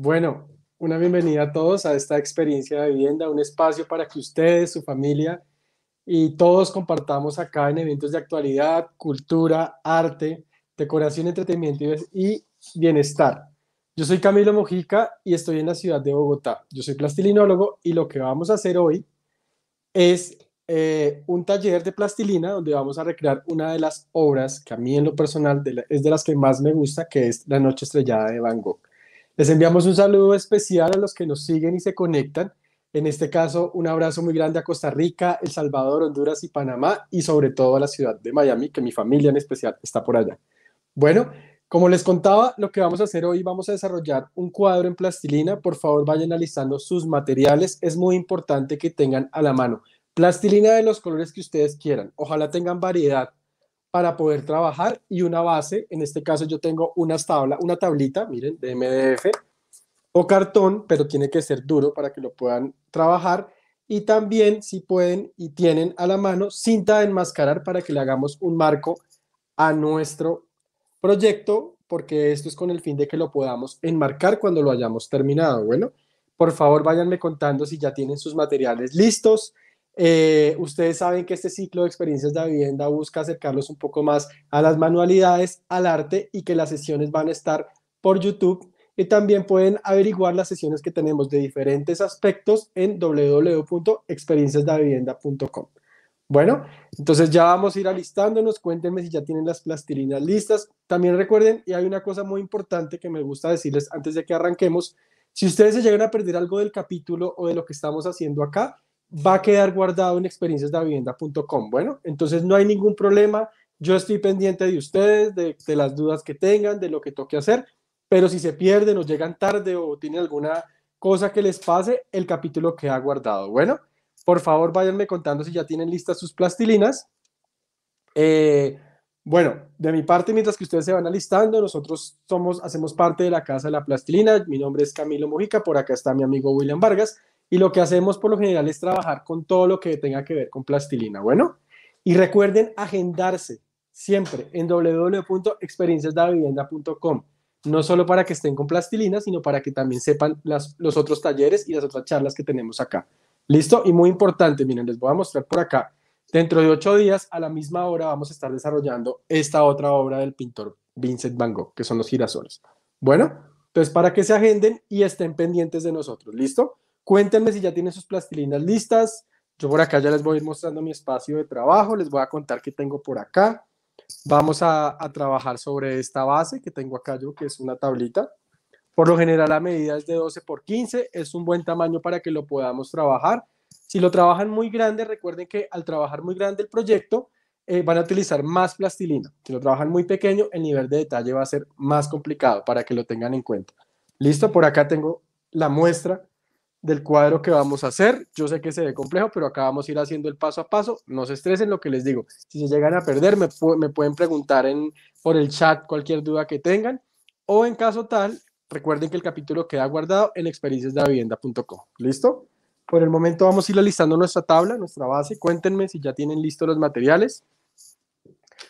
Bueno, una bienvenida a todos a esta experiencia de vivienda, un espacio para que ustedes, su familia y todos compartamos acá en eventos de actualidad, cultura, arte, decoración, entretenimiento y bienestar. Yo soy Camilo Mojica y estoy en la ciudad de Bogotá. Yo soy plastilinólogo y lo que vamos a hacer hoy es un taller de plastilina donde vamos a recrear una de las obras que a mí en lo personal es de las que más me gusta, que es La Noche Estrellada de Van Gogh. Les enviamos un saludo especial a los que nos siguen y se conectan. En este caso, un abrazo muy grande a Costa Rica, El Salvador, Honduras y Panamá, y sobre todo a la ciudad de Miami, que mi familia en especial está por allá. Bueno, como les contaba, lo que vamos a hacer hoy, vamos a desarrollar un cuadro en plastilina. Por favor, vayan analizando sus materiales. Es muy importante que tengan a la mano plastilina de los colores que ustedes quieran. Ojalá tengan variedad para poder trabajar y una base. En este caso yo tengo una tablita, miren, de MDF o cartón, pero tiene que ser duro para que lo puedan trabajar. Y también, si pueden y tienen a la mano, cinta de enmascarar para que le hagamos un marco a nuestro proyecto, porque esto es con el fin de que lo podamos enmarcar cuando lo hayamos terminado. Bueno, por favor váyanme contando si ya tienen sus materiales listos. Ustedes saben que este ciclo de experiencias de vivienda busca acercarlos un poco más a las manualidades, al arte, y que las sesiones van a estar por YouTube, y también pueden averiguar las sesiones que tenemos de diferentes aspectos en www.experienciasdavivienda.com. Bueno, entonces ya vamos a ir alistándonos. Cuéntenme si ya tienen las plastilinas listas. También recuerden, y hay una cosa muy importante que me gusta decirles antes de que arranquemos: si ustedes se llegan a perder algo del capítulo o de lo que estamos haciendo acá, va a quedar guardado en experienciasdavivienda.com. Bueno, entonces no hay ningún problema. Yo estoy pendiente de ustedes, de las dudas que tengan, de lo que toque hacer, pero si se pierden o llegan tarde o tienen alguna cosa que les pase, el capítulo queda guardado. Bueno, por favor váyanme contando si ya tienen listas sus plastilinas. Bueno, de mi parte, mientras que ustedes se van alistando, nosotros hacemos parte de la Casa de la Plastilina. Mi nombre es Camilo Mojica, por acá está mi amigo William Vargas, y lo que hacemos por lo general es trabajar con todo lo que tenga que ver con plastilina. Bueno, y recuerden agendarse siempre en www.experienciasdavivienda.com, no solo para que estén con plastilina, sino para que también sepan los otros talleres y las otras charlas que tenemos acá. ¿Listo? Y muy importante, miren, les voy a mostrar por acá. Dentro de 8 días, a la misma hora, vamos a estar desarrollando esta otra obra del pintor Vincent Van Gogh, que son los girasoles. Bueno, entonces para que se agenden y estén pendientes de nosotros. ¿Listo? Cuéntenme si ya tienen sus plastilinas listas. Yo por acá ya les voy a ir mostrando mi espacio de trabajo. Les voy a contar qué tengo por acá. Vamos a trabajar sobre esta base que tengo acá yo, que es una tablita. Por lo general la medida es de 12 por 15. Es un buen tamaño para que lo podamos trabajar. Si lo trabajan muy grande, recuerden que al trabajar muy grande el proyecto van a utilizar más plastilina. Si lo trabajan muy pequeño, el nivel de detalle va a ser más complicado, para que lo tengan en cuenta. Listo, por acá tengo la muestra del cuadro que vamos a hacer. Yo sé que se ve complejo, pero acá vamos a ir haciendo el paso a paso. No se estresen, lo que les digo, si se llegan a perder me pueden preguntar por el chat cualquier duda que tengan, o en caso tal, recuerden que el capítulo queda guardado en experienciasdavivienda.com. ¿Listo? Por el momento vamos a ir alistando nuestra tabla, nuestra base. Cuéntenme si ya tienen listos los materiales.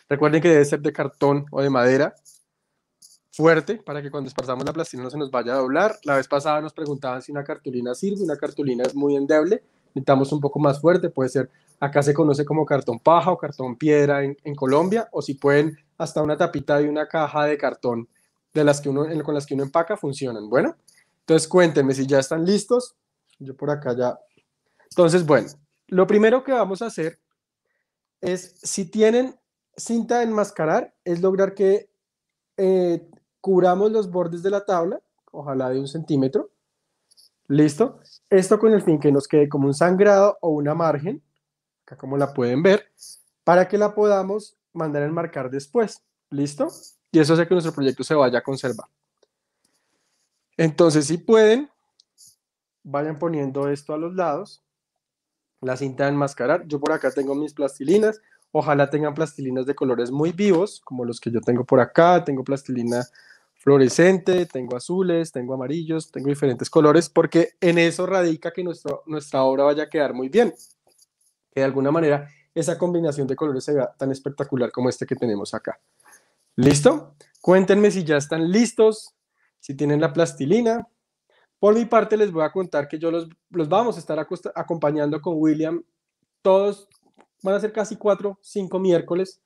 Recuerden que debe ser de cartón o de madera fuerte, para que cuando esparzamos la plastilina no se nos vaya a doblar. La vez pasada nos preguntaban si una cartulina sirve. Una cartulina es muy endeble, necesitamos un poco más fuerte. Puede ser, acá se conoce como cartón paja o cartón piedra en Colombia, o si pueden, hasta una tapita de una caja de cartón de las que con las que uno empaca funcionan. Bueno, entonces cuéntenme si ya están listos. Yo por acá ya. Entonces, bueno, lo primero que vamos a hacer es, si tienen cinta de enmascarar, es lograr que cubramos los bordes de la tabla, ojalá de 1 centímetro. Listo, esto con el fin que nos quede como un sangrado o una margen, acá como la pueden ver, para que la podamos mandar a enmarcar después. Listo, y eso hace que nuestro proyecto se vaya a conservar. Entonces, si pueden, vayan poniendo esto a los lados, la cinta de enmascarar. Yo por acá tengo mis plastilinas. Ojalá tengan plastilinas de colores muy vivos, como los que yo tengo por acá. Tengo plastilina fluorescente, tengo azules, tengo amarillos, tengo diferentes colores, porque en eso radica que nuestra obra vaya a quedar muy bien, que de alguna manera esa combinación de colores se vea tan espectacular como este que tenemos acá. ¿Listo? Cuéntenme si ya están listos, si tienen la plastilina. Por mi parte, les voy a contar que yo los vamos a estar acompañando con William. Todos van a ser casi 4 o 5 miércoles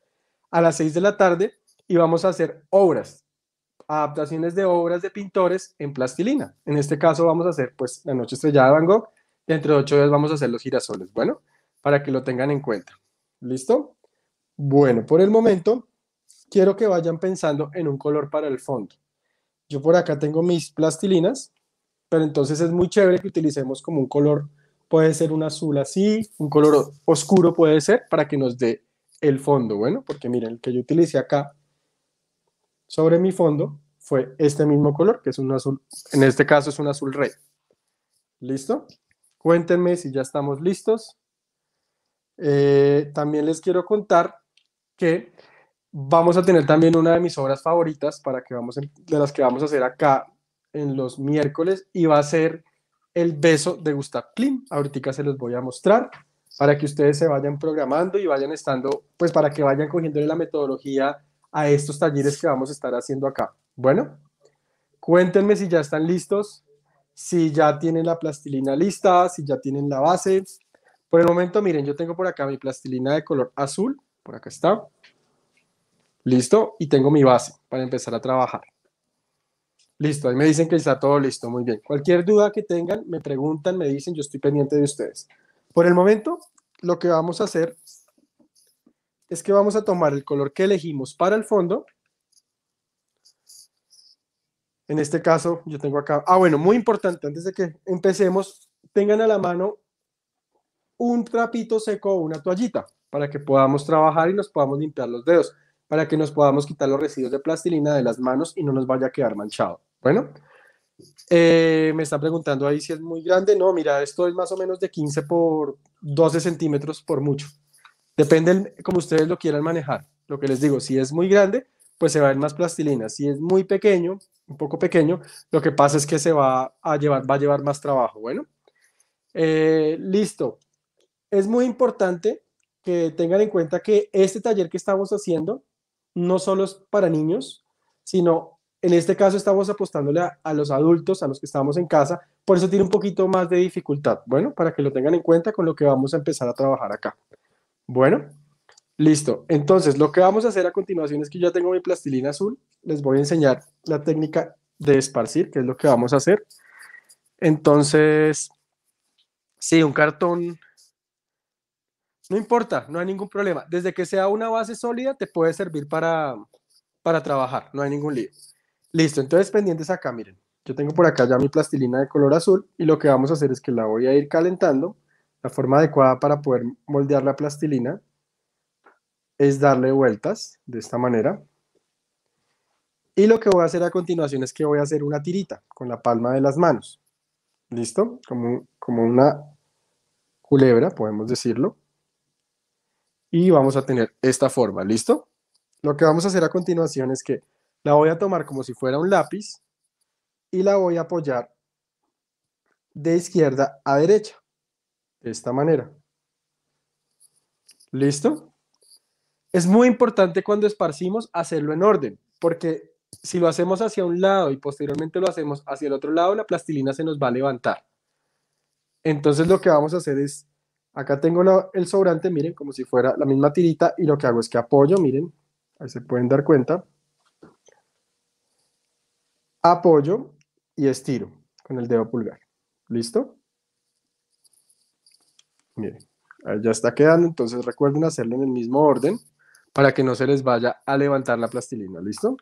a las 6 de la tarde y vamos a hacer obras, adaptaciones de obras de pintores en plastilina. En este caso vamos a hacer pues La Noche Estrellada de Van Gogh. Dentro de 8 días vamos a hacer Los Girasoles. Bueno, para que lo tengan en cuenta. ¿Listo? Bueno, por el momento quiero que vayan pensando en un color para el fondo. Yo por acá tengo mis plastilinas, pero entonces es muy chévere que utilicemos como un color, puede ser un azul así, un color oscuro puede ser, para que nos dé el fondo. Bueno, porque miren, el que yo utilicé acá sobre mi fondo fue este mismo color, que es un azul, en este caso es un azul rey. ¿Listo? Cuéntenme si ya estamos listos. También les quiero contar que vamos a tener también una de mis obras favoritas de las que vamos a hacer acá en los miércoles, y va a ser El Beso de Gustav Klimt. Ahorita se los voy a mostrar para que ustedes se vayan programando y vayan estando, pues para que vayan cogiéndole la metodología a estos talleres que vamos a estar haciendo acá. Bueno, cuéntenme si ya están listos, si ya tienen la plastilina lista, si ya tienen la base. Por el momento, miren, yo tengo por acá mi plastilina de color azul, por acá está. Listo, y tengo mi base para empezar a trabajar. Listo, ahí me dicen que está todo listo, muy bien. Cualquier duda que tengan, me preguntan, me dicen, yo estoy pendiente de ustedes. Por el momento, lo que vamos a hacer es que vamos a tomar el color que elegimos para el fondo. En este caso, yo tengo acá... Ah, bueno, muy importante, antes de que empecemos, tengan a la mano un trapito seco o una toallita para que podamos trabajar y nos podamos limpiar los dedos, para que nos podamos quitar los residuos de plastilina de las manos y no nos vaya a quedar manchado. Bueno, me están preguntando ahí si es muy grande. No, mira, esto es más o menos de 15 por 12 centímetros por mucho. Depende como ustedes lo quieran manejar. Lo que les digo, si es muy grande, pues se va a ver más plastilina. Si es muy pequeño, un poco pequeño, lo que pasa es que va a llevar más trabajo. Bueno, listo. Es muy importante que tengan en cuenta que este taller que estamos haciendo no solo es para niños, sino en este caso estamos apostándole a los adultos, a los que estamos en casa, por eso tiene un poquito más de dificultad, bueno, para que lo tengan en cuenta con lo que vamos a empezar a trabajar acá. Bueno, listo, entonces lo que vamos a hacer a continuación es que yo ya tengo mi plastilina azul, les voy a enseñar la técnica de esparcir, que es lo que vamos a hacer. Entonces, sí, un cartón... No importa, no hay ningún problema. Desde que sea una base sólida, te puede servir para trabajar. No hay ningún lío. Listo, entonces pendientes acá, miren. Yo tengo por acá ya mi plastilina de color azul y lo que vamos a hacer es que la voy a ir calentando. La forma adecuada para poder moldear la plastilina es darle vueltas de esta manera. Y lo que voy a hacer a continuación es que voy a hacer una tirita con la palma de las manos. ¿Listo? Como una culebra, podemos decirlo. Y vamos a tener esta forma, ¿listo? Lo que vamos a hacer a continuación es que la voy a tomar como si fuera un lápiz y la voy a apoyar de izquierda a derecha, de esta manera. ¿Listo? Es muy importante cuando esparcimos hacerlo en orden, porque si lo hacemos hacia un lado y posteriormente lo hacemos hacia el otro lado, la plastilina se nos va a levantar. Entonces lo que vamos a hacer es... Acá tengo el sobrante, miren, como si fuera la misma tirita, y lo que hago es que apoyo, miren, ahí se pueden dar cuenta. Apoyo y estiro con el dedo pulgar. ¿Listo? Miren, ahí ya está quedando, entonces recuerden hacerlo en el mismo orden para que no se les vaya a levantar la plastilina, ¿listo?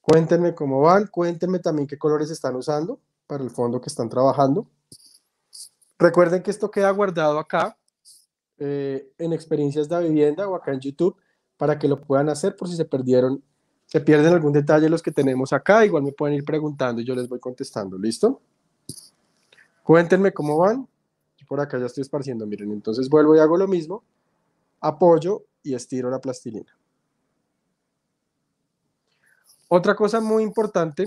Cuéntenme cómo van, cuéntenme también qué colores están usando para el fondo que están trabajando. Recuerden que esto queda guardado acá en Experiencias de Vivienda o acá en YouTube para que lo puedan hacer por si se pierden algún detalle los que tenemos acá. Igual me pueden ir preguntando y yo les voy contestando. ¿Listo? Cuéntenme cómo van. Yo por acá ya estoy esparciendo. Miren, entonces vuelvo y hago lo mismo. Apoyo y estiro la plastilina. Otra cosa muy importante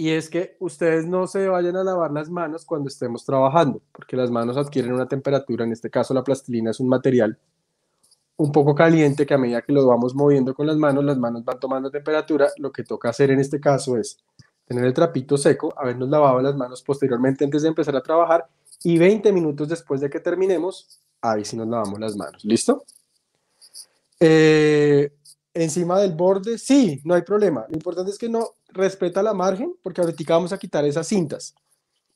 y es que ustedes no se vayan a lavar las manos cuando estemos trabajando, porque las manos adquieren una temperatura, en este caso la plastilina es un material un poco caliente que a medida que lo vamos moviendo con las manos van tomando temperatura. Lo que toca hacer en este caso es tener el trapito seco, habernos lavado las manos posteriormente antes de empezar a trabajar y 20 minutos después de que terminemos, ahí sí nos lavamos las manos, ¿listo? Encima del borde, sí, no hay problema. Lo importante es que no respeta la margen, porque ahorita vamos a quitar esas cintas,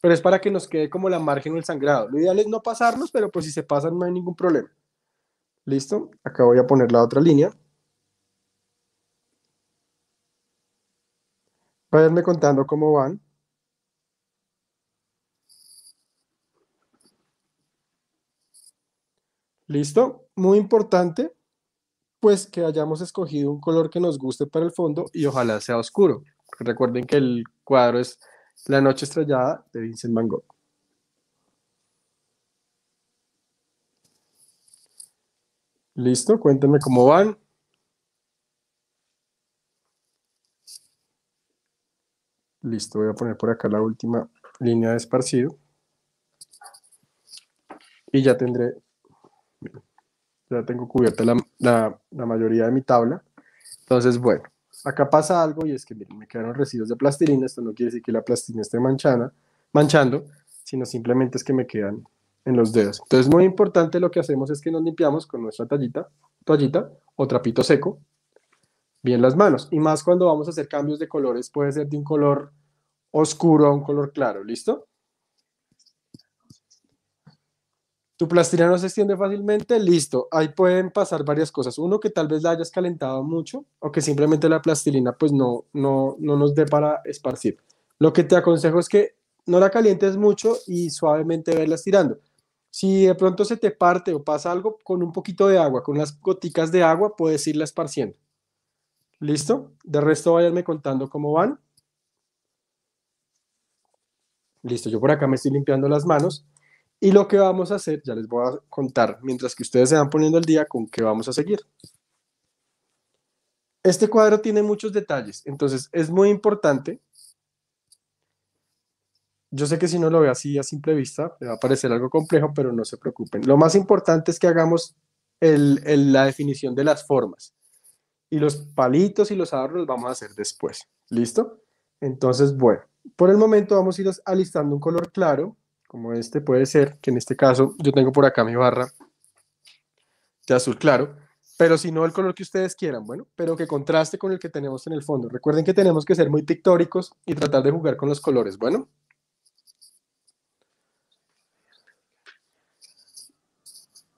pero es para que nos quede como la margen o el sangrado. Lo ideal es no pasarnos, pero pues si se pasan no hay ningún problema. ¿Listo? Acá voy a poner la otra línea. Váyanme contando cómo van. ¿Listo? Muy importante, pues que hayamos escogido un color que nos guste para el fondo y ojalá sea oscuro. Recuerden que el cuadro es La Noche Estrellada de Vincent Van Gogh. Listo, cuéntenme cómo van. Listo, voy a poner por acá la última línea de esparcido. Y ya tendré, ya tengo cubierta la mayoría de mi tabla. Entonces, bueno, acá pasa algo y es que miren, me quedaron residuos de plastilina. Esto no quiere decir que la plastilina esté manchando, sino simplemente es que me quedan en los dedos. Entonces, muy importante, lo que hacemos es que nos limpiamos con nuestra toallita o trapito seco bien las manos, y más cuando vamos a hacer cambios de colores, puede ser de un color oscuro a un color claro, ¿listo? Tu plastilina no se extiende fácilmente, listo, ahí pueden pasar varias cosas. Uno, que tal vez la hayas calentado mucho, o que simplemente la plastilina pues no nos dé para esparcir. Lo que te aconsejo es que no la calientes mucho y suavemente verlas tirando. Si de pronto se te parte o pasa algo, con un poquito de agua, con unas goticas de agua, puedes irla esparciendo. ¿Listo? De resto, váyanme contando cómo van. Listo, yo por acá me estoy limpiando las manos. Y lo que vamos a hacer, ya les voy a contar, mientras que ustedes se van poniendo al día con qué vamos a seguir. Este cuadro tiene muchos detalles, entonces es muy importante. Yo sé que si no lo ve así a simple vista, le va a parecer algo complejo, pero no se preocupen. Lo más importante es que hagamos la definición de las formas. Y los palitos y los adornos los vamos a hacer después. ¿Listo? Entonces, bueno, por el momento vamos a ir alistando un color claro, como este puede ser, que en este caso yo tengo por acá mi barra de azul claro, pero si no, el color que ustedes quieran, bueno, pero que contraste con el que tenemos en el fondo. Recuerden que tenemos que ser muy pictóricos y tratar de jugar con los colores, bueno.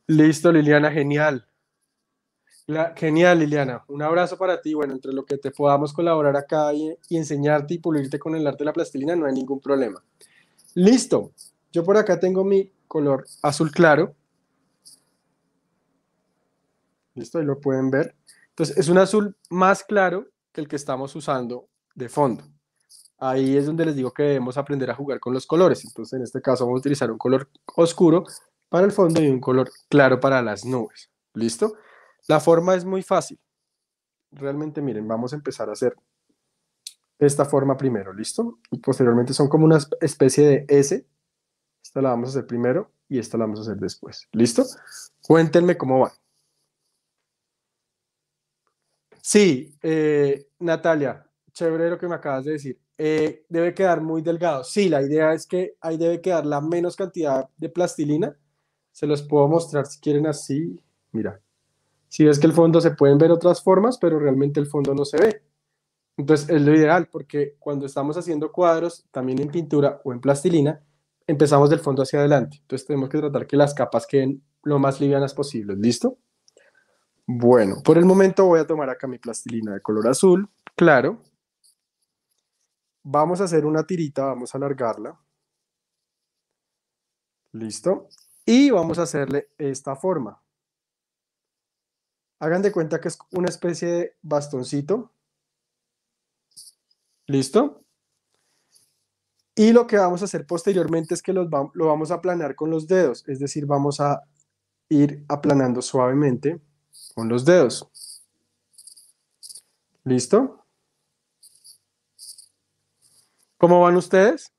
Listo, Liliana, genial. Genial, Liliana, un abrazo para ti. Bueno, entre lo que te podamos colaborar acá y enseñarte y pulirte con el arte de la plastilina, no hay ningún problema. Listo, yo por acá tengo mi color azul claro. Listo, ahí lo pueden ver. Entonces es un azul más claro que el que estamos usando de fondo. Ahí es donde les digo que debemos aprender a jugar con los colores. Entonces en este caso vamos a utilizar un color oscuro para el fondo y un color claro para las nubes. ¿Listo? La forma es muy fácil. Realmente, miren, vamos a empezar a hacer esta forma primero, ¿listo? Y posteriormente son como una especie de S. Esta la vamos a hacer primero y esta la vamos a hacer después. ¿Listo? Cuéntenme cómo va. Sí, Natalia, chévere lo que me acabas de decir. Debe quedar muy delgado. Sí, la idea es que ahí debe quedar la menos cantidad de plastilina. Se los puedo mostrar si quieren así. Mira. Si ves que el fondo se pueden ver otras formas, pero realmente el fondo no se ve. Entonces es lo ideal, porque cuando estamos haciendo cuadros, también en pintura o en plastilina, empezamos del fondo hacia adelante. Entonces tenemos que tratar que las capas queden lo más livianas posibles. ¿Listo? Bueno, por el momento voy a tomar acá mi plastilina de color azul claro. Vamos a hacer una tirita, vamos a alargarla. ¿Listo? Y vamos a hacerle esta forma. Hagan de cuenta que es una especie de bastoncito. ¿Listo? Y lo que vamos a hacer posteriormente es que lo vamos a aplanar con los dedos. Es decir, vamos a ir aplanando suavemente con los dedos. ¿Listo? ¿Cómo van ustedes?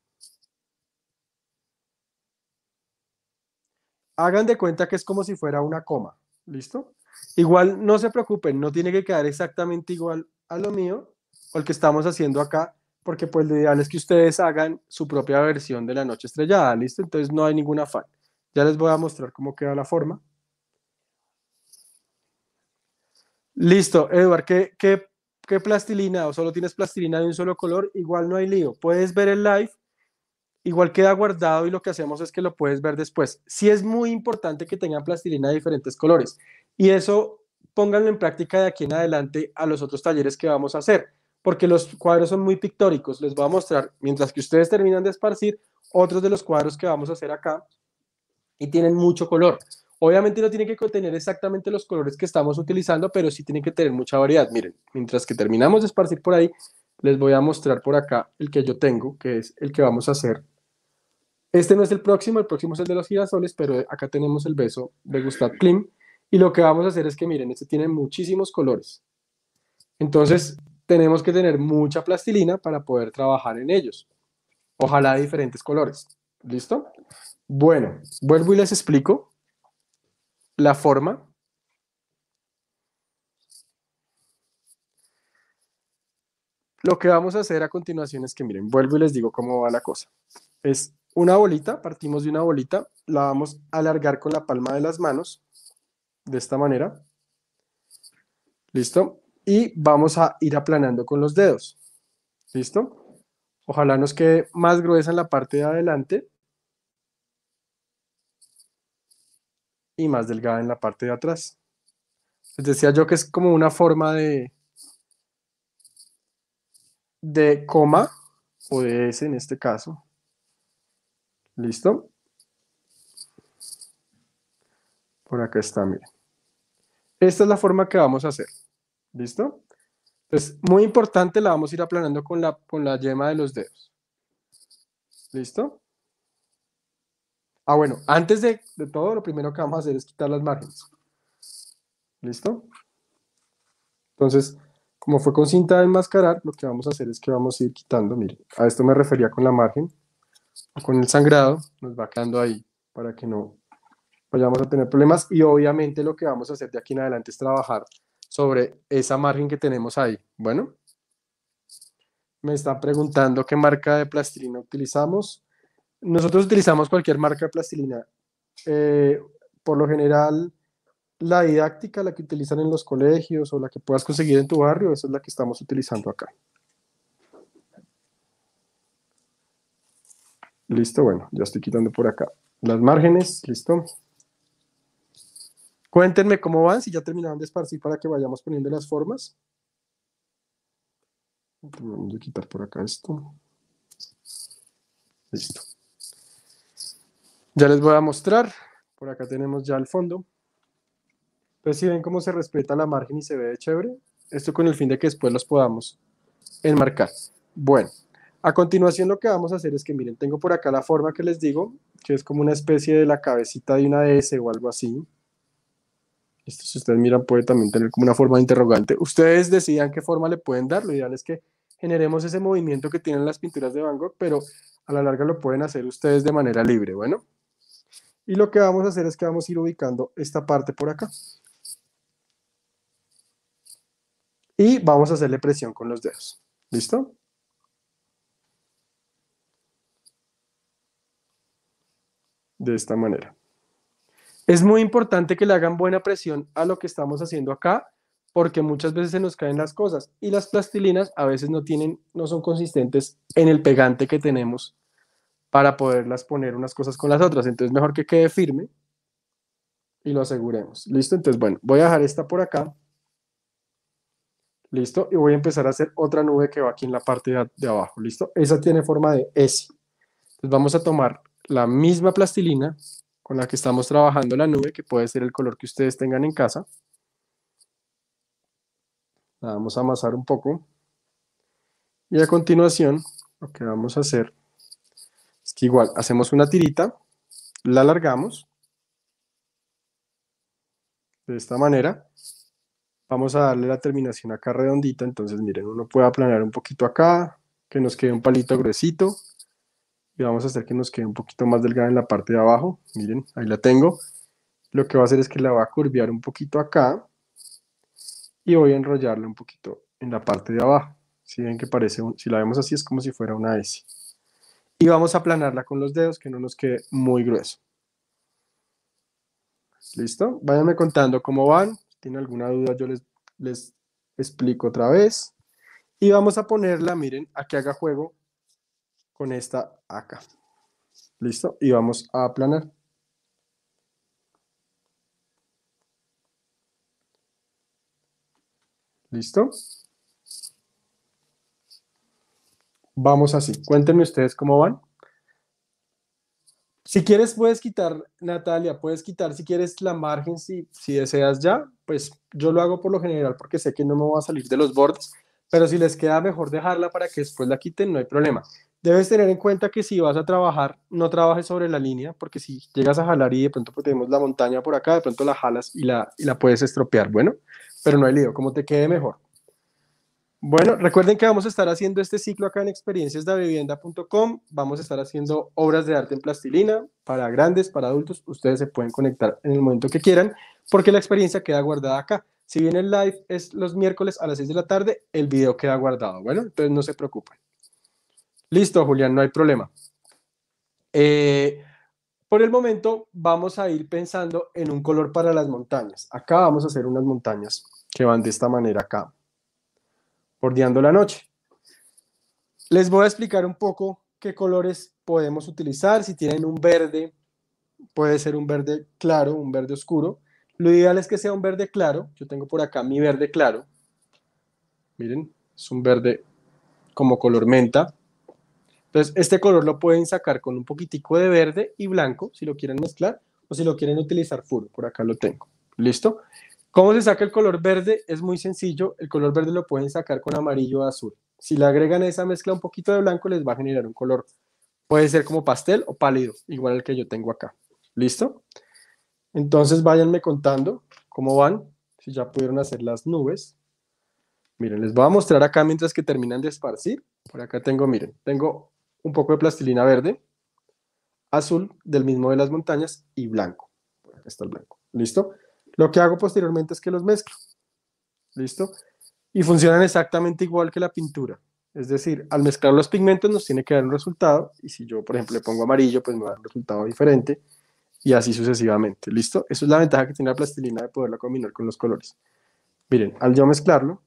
Hagan de cuenta que es como si fuera una coma. ¿Listo? Igual no se preocupen, no tiene que quedar exactamente igual a lo mío o el que estamos haciendo acá, porque pues lo ideal es que ustedes hagan su propia versión de La Noche Estrellada, ¿listo? Entonces no hay ningún afán. Ya les voy a mostrar cómo queda la forma. Listo, Eduard, ¿qué plastilina? ¿O solo tienes plastilina de un solo color? Igual no hay lío, puedes ver el live, igual queda guardado y lo que hacemos es que lo puedes ver después. Sí es muy importante que tengan plastilina de diferentes colores y eso pónganlo en práctica de aquí en adelante a los otros talleres que vamos a hacer, porque los cuadros son muy pictóricos. Les voy a mostrar, mientras que ustedes terminan de esparcir, otros de los cuadros que vamos a hacer acá y tienen mucho color. Obviamente no tienen que contener exactamente los colores que estamos utilizando, pero sí tienen que tener mucha variedad. Miren, mientras que terminamos de esparcir por ahí, les voy a mostrar por acá el que yo tengo, que es el que vamos a hacer. Este no es el próximo es el de los girasoles, pero acá tenemos el beso de Gustav Klimt. Y lo que vamos a hacer es que, miren, este tiene muchísimos colores. Entonces, tenemos que tener mucha plastilina para poder trabajar en ellos. Ojalá de diferentes colores. ¿Listo? Bueno, vuelvo y les explico la forma. Lo que vamos a hacer a continuación es que, miren, vuelvo y les digo cómo va la cosa. Es una bolita, partimos de una bolita, la vamos a alargar con la palma de las manos, de esta manera. ¿Listo? Y vamos a ir aplanando con los dedos. ¿Listo? Ojalá nos quede más gruesa en la parte de adelante y más delgada en la parte de atrás. Les decía yo que es como una forma de coma o de S en este caso. ¿Listo? Por acá está, miren. Esta es la forma que vamos a hacer. ¿Listo? Entonces, muy importante, la vamos a ir aplanando con la yema de los dedos. ¿Listo? Ah, bueno, antes de todo, lo primero que vamos a hacer es quitar las márgenes. ¿Listo? Entonces, como fue con cinta de enmascarar, lo que vamos a hacer es que vamos a ir quitando, miren, a esto me refería con la margen, con el sangrado, nos va quedando ahí para que no vayamos a tener problemas y obviamente lo que vamos a hacer de aquí en adelante es trabajar sobre esa margen que tenemos ahí. Bueno, me están preguntando qué marca de plastilina utilizamos. Nosotros utilizamos cualquier marca de plastilina. Por lo general, la didáctica, la que utilizan en los colegios o la que puedas conseguir en tu barrio, esa es la que estamos utilizando acá. Listo, bueno, ya estoy quitando por acá las márgenes, listo. Cuéntenme cómo van, si ya terminaron de esparcir para que vayamos poniendo las formas. Vamos a quitar por acá esto. Listo. Ya les voy a mostrar, por acá tenemos ya el fondo. Entonces, si ven cómo se respeta la margen y se ve de chévere, esto con el fin de que después los podamos enmarcar. Bueno, a continuación lo que vamos a hacer es que miren, tengo por acá la forma que les digo, que es como una especie de la cabecita de una S o algo así. Esto, si ustedes miran, puede también tener como una forma de interrogante. Ustedes decidan qué forma le pueden dar, lo ideal es que generemos ese movimiento que tienen las pinturas de Van Gogh, pero a la larga lo pueden hacer ustedes de manera libre, bueno. Y lo que vamos a hacer es que vamos a ir ubicando esta parte por acá. Y vamos a hacerle presión con los dedos. ¿Listo? De esta manera. Es muy importante que le hagan buena presión a lo que estamos haciendo acá, porque muchas veces se nos caen las cosas y las plastilinas a veces no son consistentes en el pegante que tenemos para poderlas poner unas cosas con las otras. Entonces mejor que quede firme y lo aseguremos. ¿Listo? Entonces, bueno, voy a dejar esta por acá. ¿Listo? Y voy a empezar a hacer otra nube que va aquí en la parte de abajo. ¿Listo? Esa tiene forma de S. Entonces vamos a tomar la misma plastilina con la que estamos trabajando la nube, que puede ser el color que ustedes tengan en casa. La vamos a amasar un poco y a continuación lo que vamos a hacer es que igual hacemos una tirita, la alargamos de esta manera, vamos a darle la terminación acá redondita. Entonces miren, uno puede aplanar un poquito acá, que nos quede un palito gruesito y vamos a hacer que nos quede un poquito más delgada en la parte de abajo. Miren, ahí la tengo. Lo que voy a hacer es que la voy a curvear un poquito acá y voy a enrollarla un poquito en la parte de abajo. ¿Sí ven que parece? Si la vemos así es como si fuera una S. Y vamos a aplanarla con los dedos, que no nos quede muy grueso. ¿Listo? Váyanme contando cómo van. Si tienen alguna duda yo les explico otra vez. Y vamos a ponerla, miren, a que haga juego con esta acá. ¿Listo? Y vamos a aplanar. ¿Listo? Vamos así. Cuéntenme ustedes cómo van. Si quieres puedes quitar, Natalia, puedes quitar si quieres la margen, si deseas ya, pues yo lo hago por lo general porque sé que no me va a salir de los bordes, pero si les queda mejor dejarla para que después la quiten, no hay problema. Debes tener en cuenta que si vas a trabajar, no trabajes sobre la línea, porque si llegas a jalar y de pronto tenemos la montaña por acá, de pronto la jalas y la puedes estropear, bueno, pero no hay lío, como te quede mejor. Bueno, recuerden que vamos a estar haciendo este ciclo acá en experienciasdavivienda.com, vamos a estar haciendo obras de arte en plastilina, para grandes, para adultos, ustedes se pueden conectar en el momento que quieran, porque la experiencia queda guardada acá. Si bien el live es los miércoles a las 6 de la tarde, el video queda guardado, bueno, entonces no se preocupen. Listo, Julián, no hay problema. Por el momento vamos a ir pensando en un color para las montañas. Acá vamos a hacer unas montañas que van de esta manera acá, bordeando la noche. Les voy a explicar un poco qué colores podemos utilizar. Si tienen un verde, puede ser un verde claro, un verde oscuro. Lo ideal es que sea un verde claro. Yo tengo por acá mi verde claro. Miren, es un verde como color menta. Entonces, este color lo pueden sacar con un poquitico de verde y blanco, si lo quieren mezclar, o si lo quieren utilizar puro, por acá lo tengo. ¿Listo? ¿Cómo se saca el color verde? Es muy sencillo, el color verde lo pueden sacar con amarillo o azul. Si le agregan esa mezcla un poquito de blanco, les va a generar un color, puede ser como pastel o pálido, igual el que yo tengo acá. ¿Listo? Entonces, váyanme contando cómo van, si ya pudieron hacer las nubes. Miren, les voy a mostrar acá mientras que terminan de esparcir. Por acá tengo, miren, tengo un poco de plastilina verde, azul, del mismo de las montañas, y blanco. Acá está el blanco, ¿listo? Lo que hago posteriormente es que los mezclo, ¿listo? Y funcionan exactamente igual que la pintura. Es decir, al mezclar los pigmentos nos tiene que dar un resultado, y si yo, por ejemplo, le pongo amarillo, pues me va a dar un resultado diferente, y así sucesivamente, ¿listo? Esa es la ventaja que tiene la plastilina de poderla combinar con los colores. Miren, al yo mezclarlo,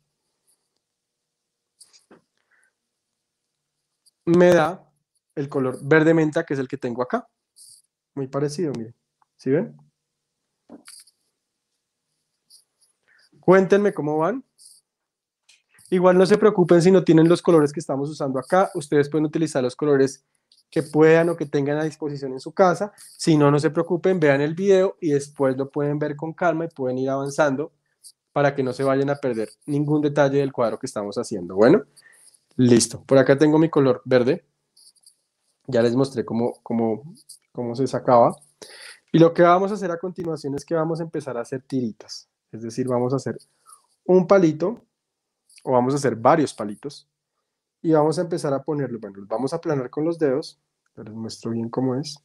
me da el color verde menta, que es el que tengo acá, muy parecido, miren, ¿sí ven? Cuéntenme cómo van. Igual no se preocupen si no tienen los colores que estamos usando acá, ustedes pueden utilizar los colores que puedan o que tengan a disposición en su casa, si no, no se preocupen, vean el video y después lo pueden ver con calma y pueden ir avanzando para que no se vayan a perder ningún detalle del cuadro que estamos haciendo, bueno, listo, por acá tengo mi color verde. Ya les mostré cómo se sacaba. Y lo que vamos a hacer a continuación es que vamos a empezar a hacer tiritas. Es decir, vamos a hacer un palito, o vamos a hacer varios palitos, y vamos a empezar a ponerlo. Bueno, los vamos a aplanar con los dedos. Les muestro bien cómo es.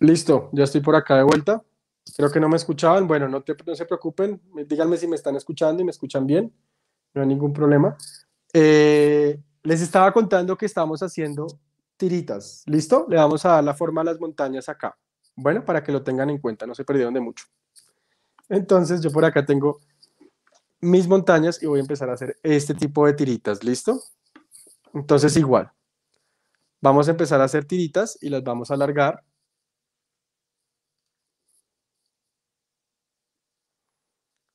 Listo, ya estoy por acá de vuelta. Creo que no me escuchaban. Bueno, no se preocupen. Díganme si me están escuchando y me escuchan bien. No hay ningún problema. Les estaba contando que estamos haciendo tiritas. ¿Listo? Le vamos a dar la forma a las montañas acá. Bueno, para que lo tengan en cuenta. No se perdieron de mucho. Entonces yo por acá tengo mis montañas y voy a empezar a hacer este tipo de tiritas, ¿listo? Entonces igual, vamos a empezar a hacer tiritas y las vamos a alargar.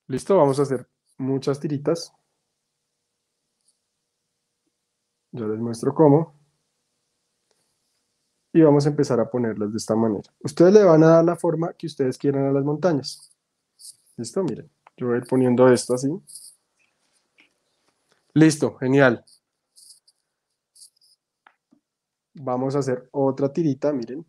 Listo, vamos a hacer muchas tiritas. Yo les muestro cómo. Y vamos a empezar a ponerlas de esta manera. Ustedes le van a dar la forma que ustedes quieran a las montañas. Listo, miren. Yo voy a ir poniendo esto así. Listo, genial. Vamos a hacer otra tirita, miren.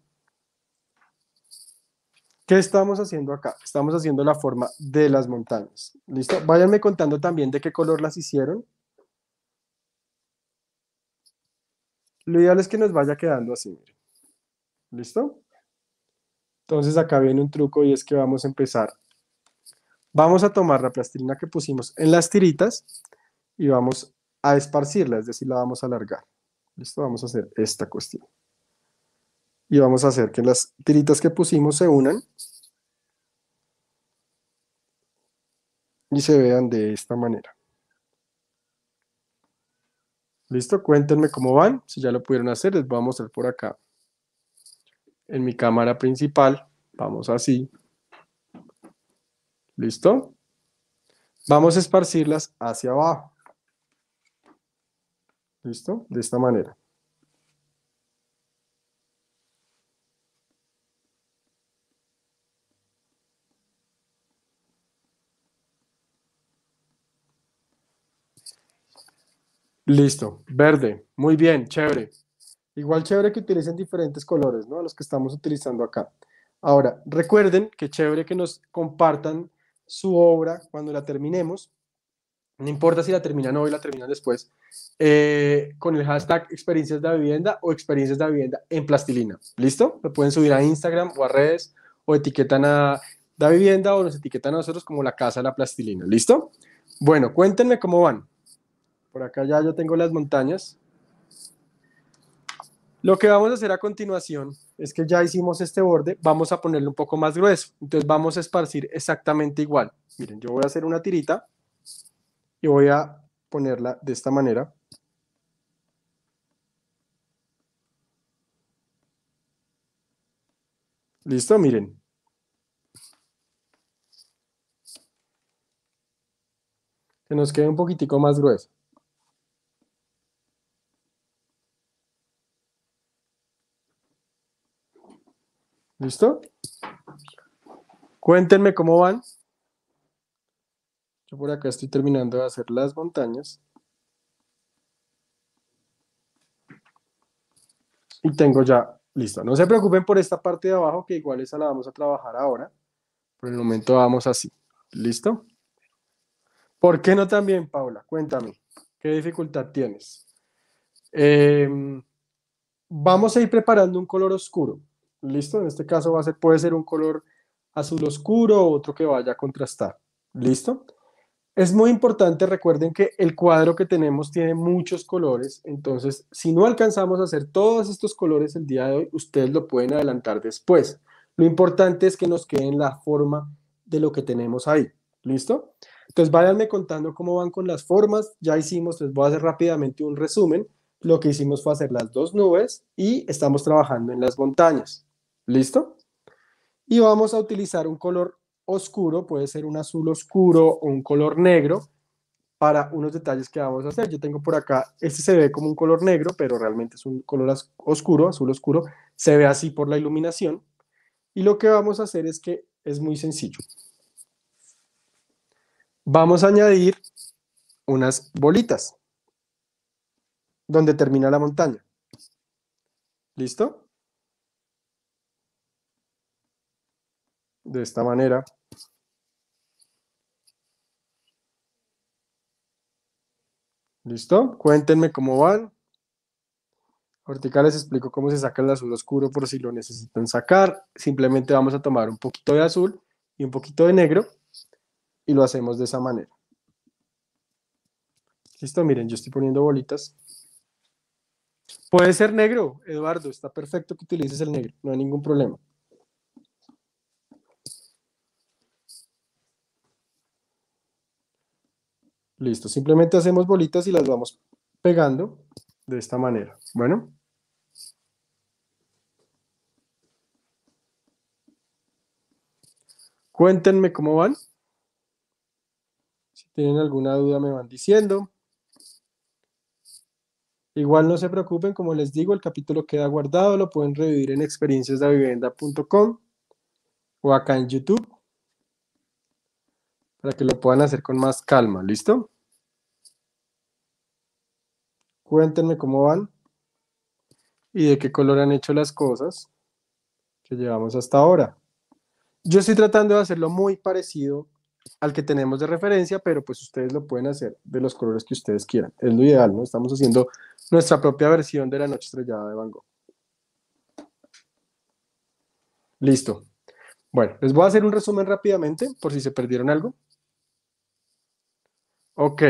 ¿Qué estamos haciendo acá? Estamos haciendo la forma de las montañas. ¿Listo? Váyanme contando también de qué color las hicieron. Lo ideal es que nos vaya quedando así, miren. ¿Listo? Entonces acá viene un truco y es que vamos a empezar. Vamos a tomar la plastilina que pusimos en las tiritas y vamos a esparcirla, es decir, la vamos a alargar. ¿Listo? Vamos a hacer esta cuestión. Y vamos a hacer que las tiritas que pusimos se unan y se vean de esta manera. ¿Listo? Cuéntenme cómo van, si ya lo pudieron hacer, les voy a mostrar por acá. En mi cámara principal, vamos así. ¿Listo? Vamos a esparcirlas hacia abajo. ¿Listo? De esta manera. Listo, verde, muy bien, chévere. Igual chévere que utilicen diferentes colores, ¿no? Los que estamos utilizando acá. Ahora, recuerden que chévere que nos compartan su obra cuando la terminemos. No importa si la terminan hoy o la terminan después. Con el hashtag Experiencias Davivienda o Experiencias Davivienda en plastilina. ¿Listo? Lo pueden subir a Instagram o a redes o etiquetan a Davivienda o nos etiquetan a nosotros como la casa de la plastilina. ¿Listo? Bueno, cuéntenme cómo van. Por acá ya yo tengo las montañas. Lo que vamos a hacer a continuación es que ya hicimos este borde, vamos a ponerlo un poco más grueso. Entonces vamos a esparcir exactamente igual. Miren, yo voy a hacer una tirita y voy a ponerla de esta manera. ¿Listo? Miren. Que nos quede un poquitico más grueso. ¿Listo? Cuéntenme cómo van. Yo por acá estoy terminando de hacer las montañas. Y tengo ya listo. No se preocupen por esta parte de abajo, que igual esa la vamos a trabajar ahora. Por el momento vamos así. ¿Listo? ¿Por qué no también, Paula? Cuéntame, ¿qué dificultad tienes? Vamos a ir preparando un color oscuro. ¿Listo? En este caso va a ser, puede ser un color azul oscuro o otro que vaya a contrastar. ¿Listo? Es muy importante, recuerden que el cuadro que tenemos tiene muchos colores, entonces si no alcanzamos a hacer todos estos colores el día de hoy, ustedes lo pueden adelantar después. Lo importante es que nos queden la forma de lo que tenemos ahí. ¿Listo? Entonces váyanme contando cómo van con las formas. Ya hicimos, les voy a hacer rápidamente un resumen. Lo que hicimos fue hacer las dos nubes y estamos trabajando en las montañas. ¿Listo? Y vamos a utilizar un color oscuro, puede ser un azul oscuro o un color negro, para unos detalles que vamos a hacer. Yo tengo por acá, este se ve como un color negro, pero realmente es un color oscuro, azul oscuro, se ve así por la iluminación. Y lo que vamos a hacer es que es muy sencillo. Vamos a añadir unas bolitas, donde termina la montaña. ¿Listo? De esta manera. ¿Listo? Cuéntenme cómo van. Ahorita les explico cómo se saca el azul oscuro por si lo necesitan sacar. Simplemente vamos a tomar un poquito de azul y un poquito de negro y lo hacemos de esa manera. ¿Listo? Miren, yo estoy poniendo bolitas. Puede ser negro, Eduardo, está perfecto que utilices el negro, no hay ningún problema. Listo, simplemente hacemos bolitas y las vamos pegando de esta manera. Bueno. Cuéntenme cómo van. Si tienen alguna duda me van diciendo. Igual no se preocupen, como les digo, el capítulo queda guardado, lo pueden revivir en experienciasdavivienda.com o acá en YouTube, para que lo puedan hacer con más calma, ¿listo? Cuéntenme cómo van y de qué color han hecho las cosas que llevamos hasta ahora. Yo estoy tratando de hacerlo muy parecido al que tenemos de referencia, pero pues ustedes lo pueden hacer de los colores que ustedes quieran. Es lo ideal, ¿no? Estamos haciendo nuestra propia versión de La Noche Estrellada de Van Gogh. Listo. Bueno, les voy a hacer un resumen rápidamente, por si se perdieron algo. Ok,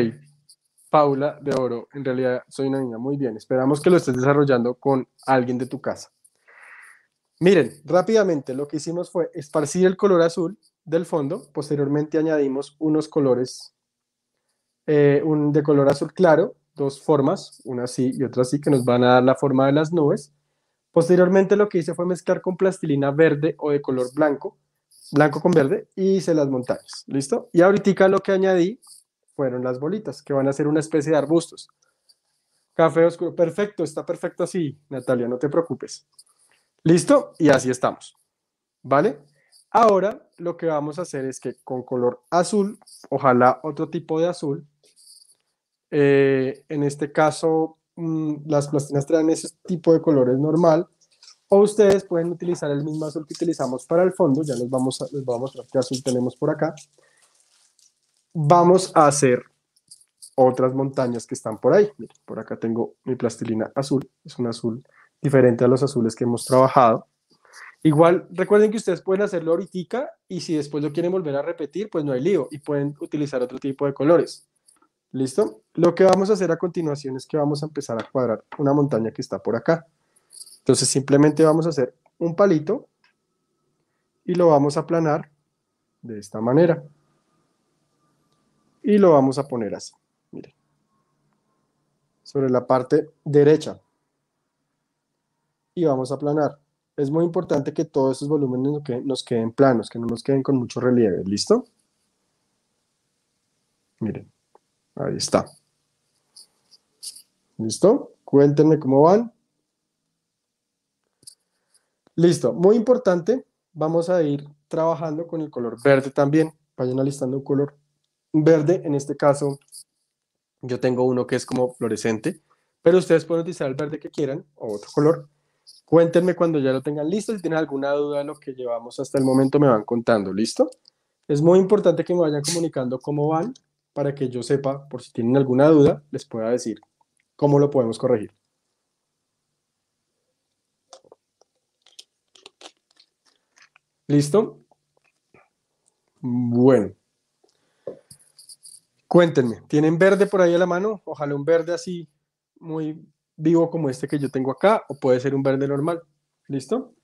Paula de Oro, en realidad soy una niña, muy bien. Esperamos que lo estés desarrollando con alguien de tu casa. Miren, rápidamente lo que hicimos fue esparcir el color azul del fondo, posteriormente añadimos unos colores, de color azul claro, dos formas, una así y otra así, que nos van a dar la forma de las nubes. Posteriormente lo que hice fue mezclar con plastilina verde o de color blanco, blanco con verde, y hice las montañas, ¿listo? Y ahorita lo que añadí fueron las bolitas, que van a ser una especie de arbustos. Café oscuro, perfecto, está perfecto así, Natalia, no te preocupes. ¿Listo? Y así estamos, ¿vale? Ahora lo que vamos a hacer es que con color azul, ojalá otro tipo de azul, en este caso... las plastinas traen ese tipo de colores normal, o ustedes pueden utilizar el mismo azul que utilizamos para el fondo. Ya les voy a mostrar qué azul tenemos por acá. Vamos a hacer otras montañas que están por ahí. Miren, por acá tengo mi plastilina azul, es un azul diferente a los azules que hemos trabajado. Igual recuerden que ustedes pueden hacerlo ahorita, y si después lo quieren volver a repetir, pues no hay lío, y pueden utilizar otro tipo de colores. ¿Listo? Lo que vamos a hacer a continuación es que vamos a empezar a cuadrar una montaña que está por acá. Entonces simplemente vamos a hacer un palito y lo vamos a aplanar de esta manera. Y lo vamos a poner así, miren, sobre la parte derecha. Y vamos a aplanar. Es muy importante que todos esos volúmenes nos queden planos, que no nos queden con mucho relieve. ¿Listo? Miren. Ahí está. ¿Listo? Cuéntenme cómo van. Listo. Muy importante, vamos a ir trabajando con el color verde también. Vayan alistando un color verde. En este caso, yo tengo uno que es como fluorescente, pero ustedes pueden utilizar el verde que quieran o otro color. Cuéntenme cuando ya lo tengan listo. Si tienen alguna duda de lo que llevamos hasta el momento, me van contando. ¿Listo? Es muy importante que me vayan comunicando cómo van, para que yo sepa, por si tienen alguna duda, les pueda decir cómo lo podemos corregir. ¿Listo? Bueno. Cuéntenme, ¿tienen verde por ahí a la mano? Ojalá un verde así, muy vivo como este que yo tengo acá, o puede ser un verde normal. ¿Listo?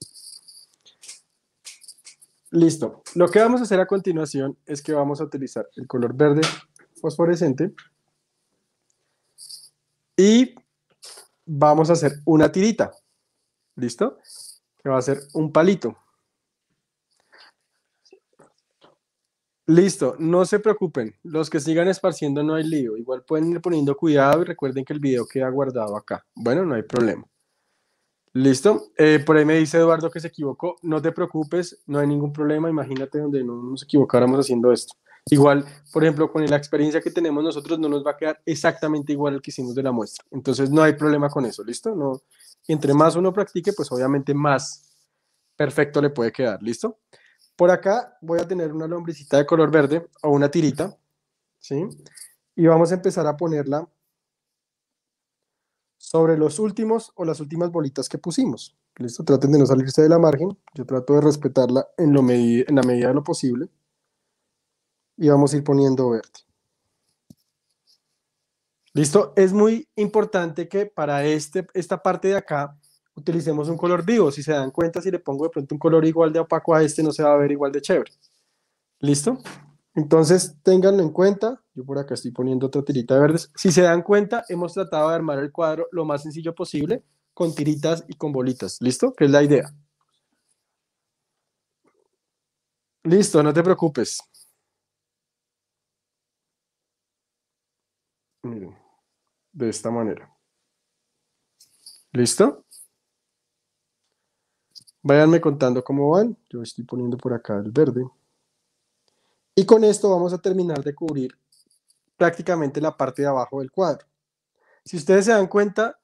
Listo. Lo que vamos a hacer a continuación es que vamos a utilizar el color verde fosforescente y vamos a hacer una tirita, ¿listo? Que va a ser un palito. Listo, no se preocupen, los que sigan esparciendo no hay lío, igual pueden ir poniendo cuidado y recuerden que el video queda guardado acá, bueno, no hay problema. Listo, por ahí me dice Eduardo que se equivocó, no te preocupes, no hay ningún problema, imagínate donde no nos equivocáramos haciendo esto. Igual, por ejemplo, con la experiencia que tenemos nosotros no nos va a quedar exactamente igual al que hicimos de la muestra, entonces no hay problema con eso, ¿listo? No, entre más uno practique, pues obviamente más perfecto le puede quedar, ¿listo? Por acá voy a tener una lombricita de color verde o una tirita, ¿sí? Y vamos a empezar a ponerla sobre los últimos o las últimas bolitas que pusimos. ¿Listo? Traten de no salirse de la margen. Yo trato de respetarla en la medida de lo posible. Y vamos a ir poniendo verde. ¿Listo? Es muy importante que para esta parte de acá utilicemos un color vivo. Si se dan cuenta, si le pongo de pronto un color igual de opaco a este, no se va a ver igual de chévere. ¿Listo? Entonces, ténganlo en cuenta. Yo por acá estoy poniendo otra tirita de verdes. Si se dan cuenta, hemos tratado de armar el cuadro lo más sencillo posible, con tiritas y con bolitas. ¿Listo? Que es la idea. Listo, no te preocupes. Miren, de esta manera. ¿Listo? Váyanme contando cómo van. Yo estoy poniendo por acá el verde. Y con esto vamos a terminar de cubrir prácticamente la parte de abajo del cuadro. Si ustedes se dan cuenta,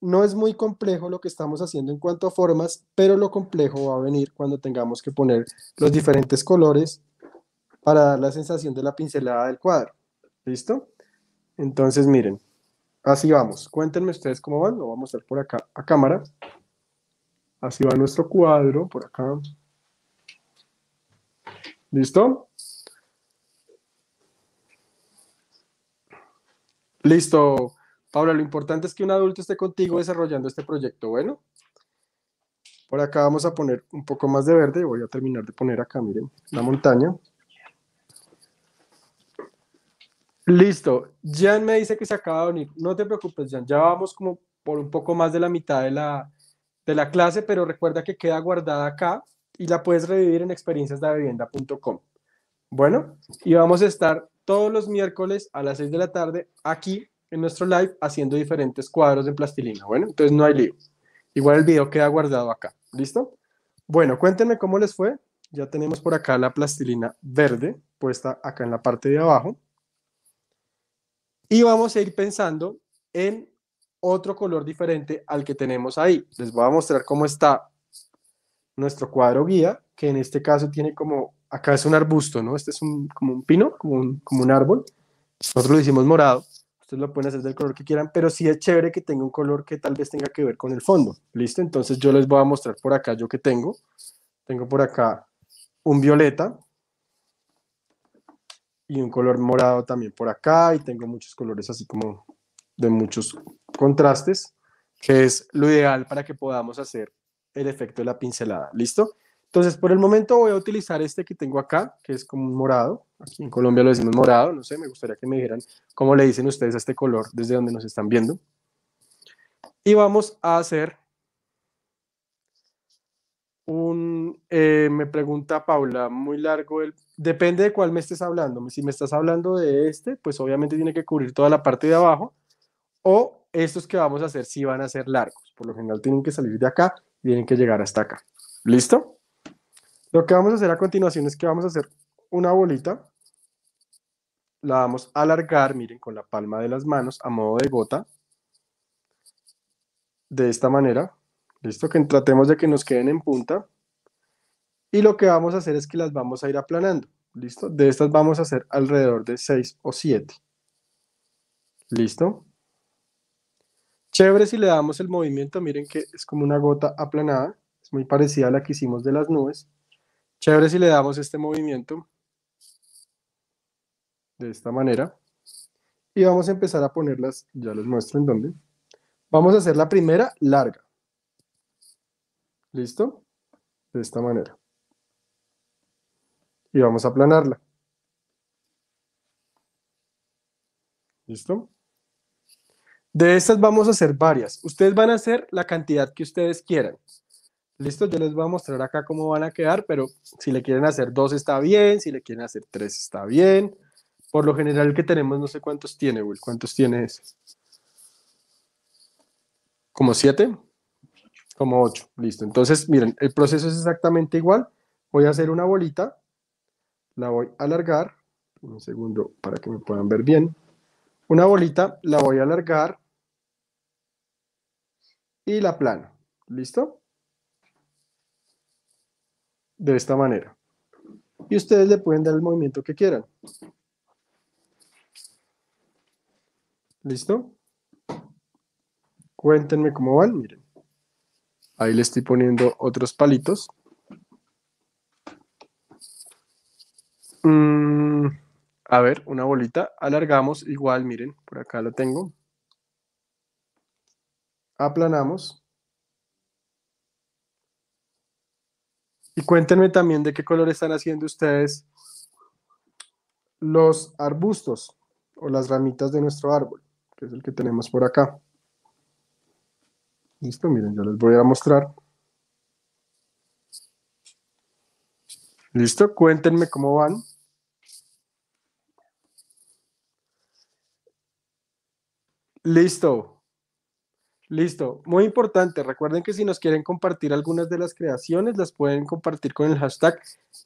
no es muy complejo lo que estamos haciendo en cuanto a formas, pero lo complejo va a venir cuando tengamos que poner los diferentes colores para dar la sensación de la pincelada del cuadro. ¿Listo? Entonces miren, así vamos. Cuéntenme ustedes cómo van. Lo vamos a hacer por acá a cámara. Así va nuestro cuadro, por acá. ¿Listo? Listo, Paula, lo importante es que un adulto esté contigo desarrollando este proyecto. Bueno, por acá vamos a poner un poco más de verde. Voy a terminar de poner acá, miren, la montaña. Listo, Jan me dice que se acaba de unir. No te preocupes, Jan, ya vamos como por un poco más de la mitad de la clase, pero recuerda que queda guardada acá y la puedes revivir en experienciasdavivienda.com. Bueno, y vamos a estar todos los miércoles a las 6 de la tarde aquí en nuestro live haciendo diferentes cuadros en plastilina. Bueno, entonces no hay lío. Igual el video queda guardado acá. ¿Listo? Bueno, cuéntenme cómo les fue. Ya tenemos por acá la plastilina verde puesta acá en la parte de abajo. Y vamos a ir pensando en otro color diferente al que tenemos ahí. Les voy a mostrar cómo está nuestro cuadro guía, que en este caso tiene como, acá es un arbusto, ¿no? Este es como un pino, como un árbol. Nosotros lo hicimos morado. Ustedes lo pueden hacer del color que quieran, pero sí es chévere que tenga un color que tal vez tenga que ver con el fondo. ¿Listo? Entonces yo les voy a mostrar por acá yo que tengo. Tengo por acá un violeta y un color morado también por acá, y tengo muchos colores así como de muchos contrastes, que es lo ideal para que podamos hacer el efecto de la pincelada. ¿Listo? Entonces, por el momento voy a utilizar este que tengo acá, que es como un morado. Aquí en Colombia lo decimos morado, no sé, me gustaría que me dijeran cómo le dicen ustedes a este color desde donde nos están viendo. Y vamos a hacer un... me pregunta Paula, muy largo el... Depende de cuál me estés hablando. Si me estás hablando de este, pues obviamente tiene que cubrir toda la parte de abajo, o estos que vamos a hacer sí van a ser largos. Por lo general tienen que salir de acá, tienen que llegar hasta acá. ¿Listo? Lo que vamos a hacer a continuación es que vamos a hacer una bolita, la vamos a alargar, miren, con la palma de las manos a modo de gota, de esta manera. ¿Listo? Que tratemos de que nos queden en punta, y lo que vamos a hacer es que las vamos a ir aplanando. ¿Listo? De estas vamos a hacer alrededor de 6 o 7. ¿Listo? Chévere si le damos el movimiento, miren que es como una gota aplanada, es muy parecida a la que hicimos de las nubes. Chévere si le damos este movimiento, de esta manera, y vamos a empezar a ponerlas, ya les muestro en dónde. Vamos a hacer la primera larga, ¿listo? De esta manera, y vamos a aplanarla, ¿listo? De estas vamos a hacer varias. Ustedes van a hacer la cantidad que ustedes quieran. ¿Listo? Yo les voy a mostrar acá cómo van a quedar, pero si le quieren hacer 2 está bien, si le quieren hacer 3 está bien. Por lo general el que tenemos, no sé cuántos tiene, Will. ¿Cuántos tiene ese? ¿Como 7? Como 8. Listo. Entonces, miren, el proceso es exactamente igual. Voy a hacer una bolita. La voy a alargar. Un segundo para que me puedan ver bien. Una bolita, la voy a alargar y la aplano. ¿Listo? De esta manera. Y ustedes le pueden dar el movimiento que quieran. ¿Listo? Cuéntenme cómo van, miren. Ahí le estoy poniendo otros palitos. A ver, una bolita, alargamos igual, miren, por acá la tengo. Aplanamos. Y cuéntenme también de qué color están haciendo ustedes los arbustos o las ramitas de nuestro árbol, que es el que tenemos por acá. Listo, miren, yo les voy a mostrar. Listo, cuéntenme cómo van. Listo, listo. Muy importante, recuerden que si nos quieren compartir algunas de las creaciones, las pueden compartir con el hashtag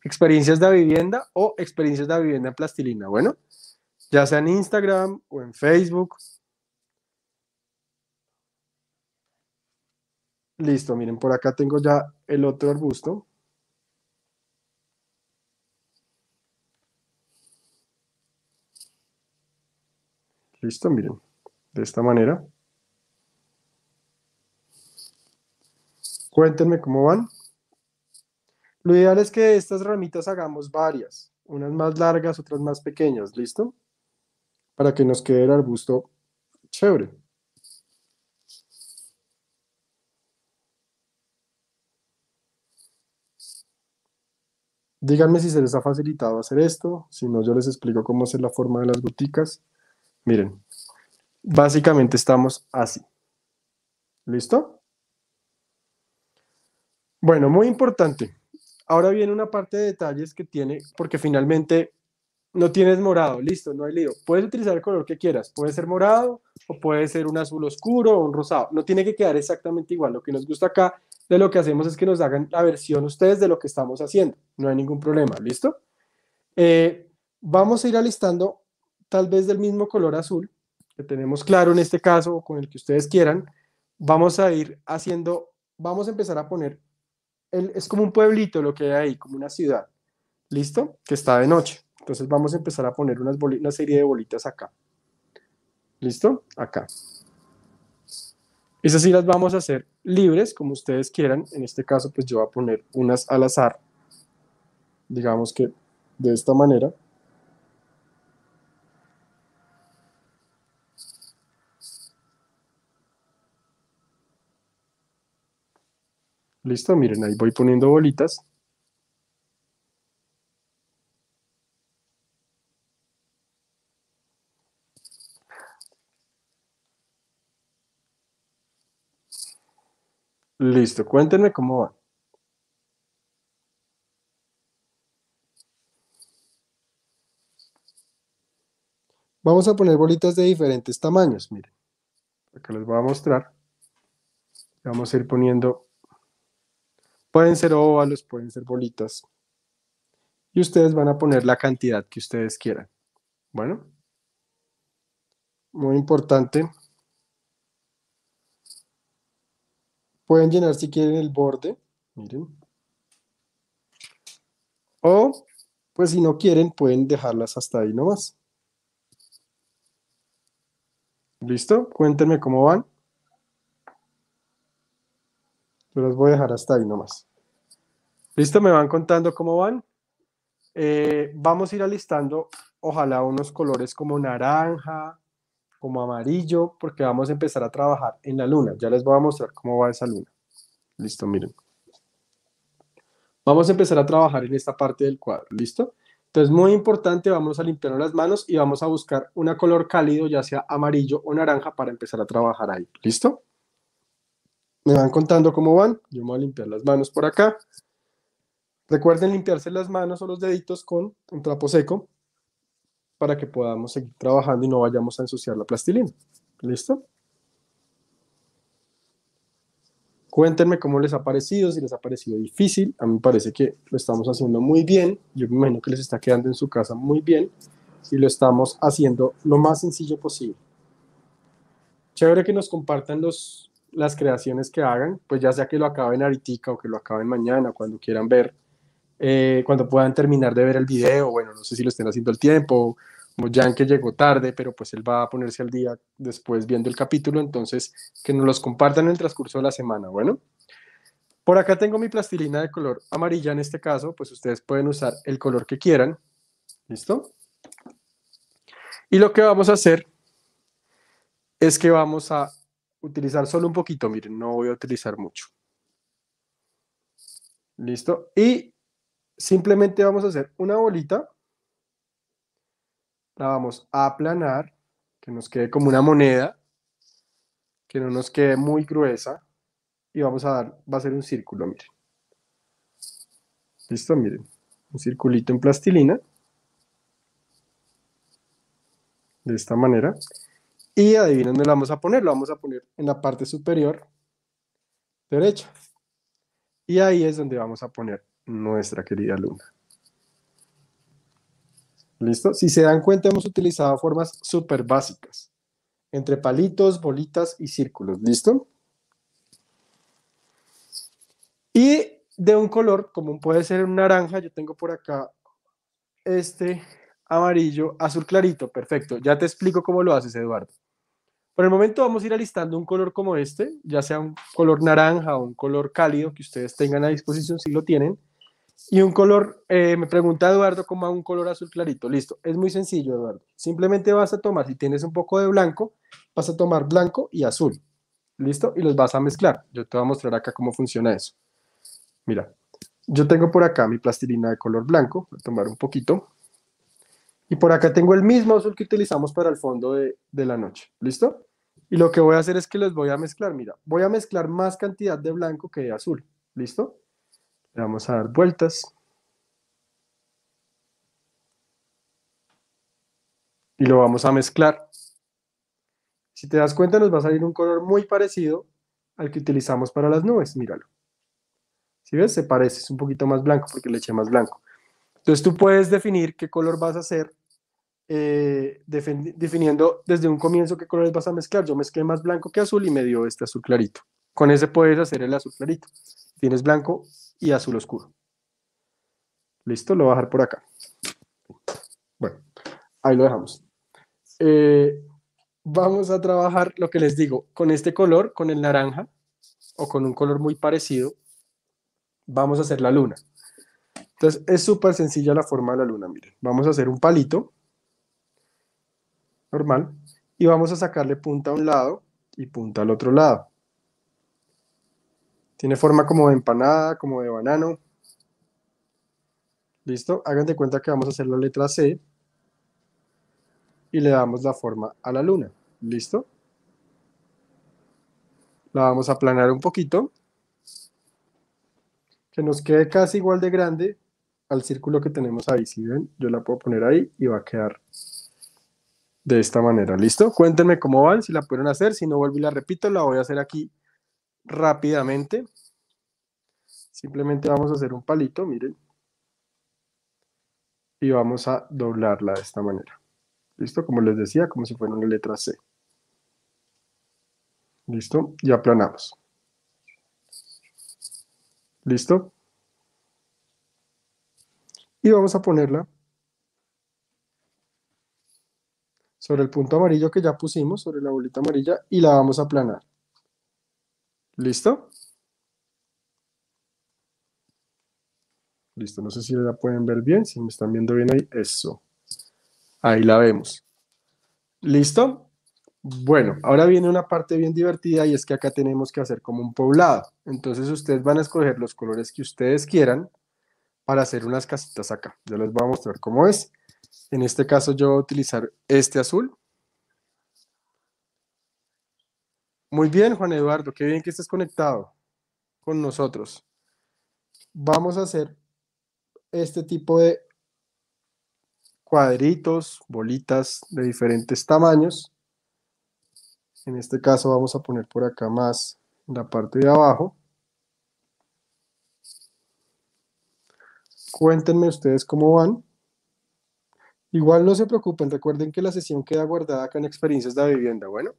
Experiencias da Vivienda o Experiencias da Vivienda en Plastilina. Bueno, ya sea en Instagram o en Facebook. Listo, miren, por acá tengo ya el otro arbusto. Listo, miren, de esta manera. Cuéntenme cómo van. Lo ideal es que de estas ramitas hagamos varias, unas más largas, otras más pequeñas, ¿listo? Para que nos quede el arbusto chévere. Díganme si se les ha facilitado hacer esto, si no yo les explico cómo hacer la forma de las goticas. Miren, básicamente estamos así. ¿Listo? Bueno, muy importante. Ahora viene una parte de detalles que tiene, porque finalmente no tienes morado. Listo, no hay lío. Puedes utilizar el color que quieras. Puede ser morado o puede ser un azul oscuro o un rosado. No tiene que quedar exactamente igual. Lo que nos gusta acá de lo que hacemos es que nos hagan la versión ustedes de lo que estamos haciendo. No hay ningún problema. ¿Listo? Vamos a ir alistando tal vez del mismo color azul que tenemos claro en este caso, con el que ustedes quieran. Vamos a ir haciendo, vamos a empezar a poner, es como un pueblito lo que hay ahí, como una ciudad, ¿listo? Que está de noche, entonces vamos a empezar a poner una serie de bolitas acá, ¿listo? Acá. Esas sí las vamos a hacer libres, como ustedes quieran. En este caso pues yo voy a poner unas al azar, digamos que de esta manera. Listo, miren, ahí voy poniendo bolitas. Listo, cuéntenme cómo va. Vamos a poner bolitas de diferentes tamaños, miren. Acá les voy a mostrar. Vamos a ir poniendo. Pueden ser óvalos, pueden ser bolitas. Y ustedes van a poner la cantidad que ustedes quieran. Bueno. Muy importante. Pueden llenar si quieren el borde. Miren. O, pues si no quieren, pueden dejarlas hasta ahí nomás. ¿Listo? Cuéntenme cómo van. Yo las voy a dejar hasta ahí nomás. ¿Listo? Me van contando cómo van. Vamos a ir alistando, ojalá unos colores como naranja, como amarillo, porque vamos a empezar a trabajar en la luna. Ya les voy a mostrar cómo va esa luna. Listo, miren. Vamos a empezar a trabajar en esta parte del cuadro, ¿listo? Entonces, muy importante, vamos a limpiarnos las manos y vamos a buscar un color cálido, ya sea amarillo o naranja, para empezar a trabajar ahí, ¿listo? Me van contando cómo van. Yo me voy a limpiar las manos por acá. Recuerden limpiarse las manos o los deditos con un trapo seco para que podamos seguir trabajando y no vayamos a ensuciar la plastilina. ¿Listo? Cuéntenme cómo les ha parecido, si les ha parecido difícil. A mí me parece que lo estamos haciendo muy bien. Yo me imagino que les está quedando en su casa muy bien y lo estamos haciendo lo más sencillo posible. Chévere que nos compartan las creaciones que hagan, pues ya sea que lo acaben ahorita o que lo acaben mañana, cuando quieran ver, cuando puedan terminar de ver el video. Bueno, no sé si lo estén haciendo al tiempo, como Jan, que llegó tarde, pero pues él va a ponerse al día después viendo el capítulo, entonces que nos los compartan en el transcurso de la semana. Bueno, por acá tengo mi plastilina de color amarilla en este caso, pues ustedes pueden usar el color que quieran, ¿listo? Y lo que vamos a hacer es que vamos a utilizar solo un poquito, miren, no voy a utilizar mucho. ¿Listo? Y simplemente vamos a hacer una bolita la vamos a aplanar, que nos quede como una moneda, que no nos quede muy gruesa, y vamos a dar, va a ser un círculo, miren. Listo, miren, un circulito en plastilina, de esta manera, y adivinen dónde lo vamos a poner en la parte superior derecha, y ahí es donde vamos a poner nuestra querida luna. ¿Listo? Si se dan cuenta, hemos utilizado formas súper básicas, entre palitos, bolitas y círculos, ¿listo? Y de un color, como puede ser un naranja, yo tengo por acá este amarillo, azul clarito, perfecto, ya te explico cómo lo haces, Eduardo. Por el momento vamos a ir alistando un color como este, ya sea un color naranja o un color cálido que ustedes tengan a disposición, si lo tienen, y un color, me pregunta Eduardo, ¿cómo hago un color azul clarito? Listo, es muy sencillo, Eduardo, simplemente vas a tomar, si tienes un poco de blanco, vas a tomar blanco y azul, ¿listo? Y los vas a mezclar, yo te voy a mostrar acá cómo funciona eso. Mira, yo tengo por acá mi plastilina de color blanco, voy a tomar un poquito, y por acá tengo el mismo azul que utilizamos para el fondo de la noche, ¿listo? Y lo que voy a hacer es que los voy a mezclar, mira, voy a mezclar más cantidad de blanco que de azul, ¿listo? Le vamos a dar vueltas. Y lo vamos a mezclar. Si te das cuenta nos va a salir un color muy parecido al que utilizamos para las nubes, míralo. ¿Sí ves? Se parece, es un poquito más blanco porque le eché más blanco. Entonces tú puedes definir qué color vas a hacer, definiendo desde un comienzo qué colores vas a mezclar. Yo mezclé más blanco que azul y me dio este azul clarito. Con ese puedes hacer el azul clarito. Tienes blanco y azul oscuro. Listo, lo voy a dejar por acá. Bueno, ahí lo dejamos. Vamos a trabajar, lo que les digo, con este color, con el naranja, o con un color muy parecido, vamos a hacer la luna. Entonces es súper sencilla la forma de la luna, miren, vamos a hacer un palito normal y vamos a sacarle punta a un lado y punta al otro lado. Tiene forma como de empanada, como de banano. ¿Listo? Hagan de cuenta que vamos a hacer la letra C y le damos la forma a la luna. ¿Listo? La vamos a aplanar un poquito, que nos quede casi igual de grande al círculo que tenemos ahí, si ven, yo la puedo poner ahí y va a quedar de esta manera, ¿listo? Cuéntenme cómo van, si la pueden hacer, si no vuelvo y la repito, la voy a hacer aquí rápidamente, simplemente vamos a hacer un palito, miren, y vamos a doblarla de esta manera, ¿listo? Como les decía, como si fuera una letra C, ¿listo? Y aplanamos. ¿Listo? Y vamos a ponerla sobre el punto amarillo que ya pusimos, sobre la bolita amarilla, y la vamos a aplanar. ¿Listo? Listo, no sé si la pueden ver bien, si me están viendo bien ahí, eso. Ahí la vemos. ¿Listo? Bueno, ahora viene una parte bien divertida y es que acá tenemos que hacer como un poblado. Entonces ustedes van a escoger los colores que ustedes quieran para hacer unas casitas acá. Yo les voy a mostrar cómo es. En este caso yo voy a utilizar este azul. Muy bien, Juan Eduardo, qué bien que estés conectado con nosotros. Vamos a hacer este tipo de cuadritos, bolitas de diferentes tamaños. En este caso vamos a poner por acá más en la parte de abajo. Cuéntenme ustedes cómo van. Igual no se preocupen, recuerden que la sesión queda guardada acá en Experiencias de la Vivienda, bueno.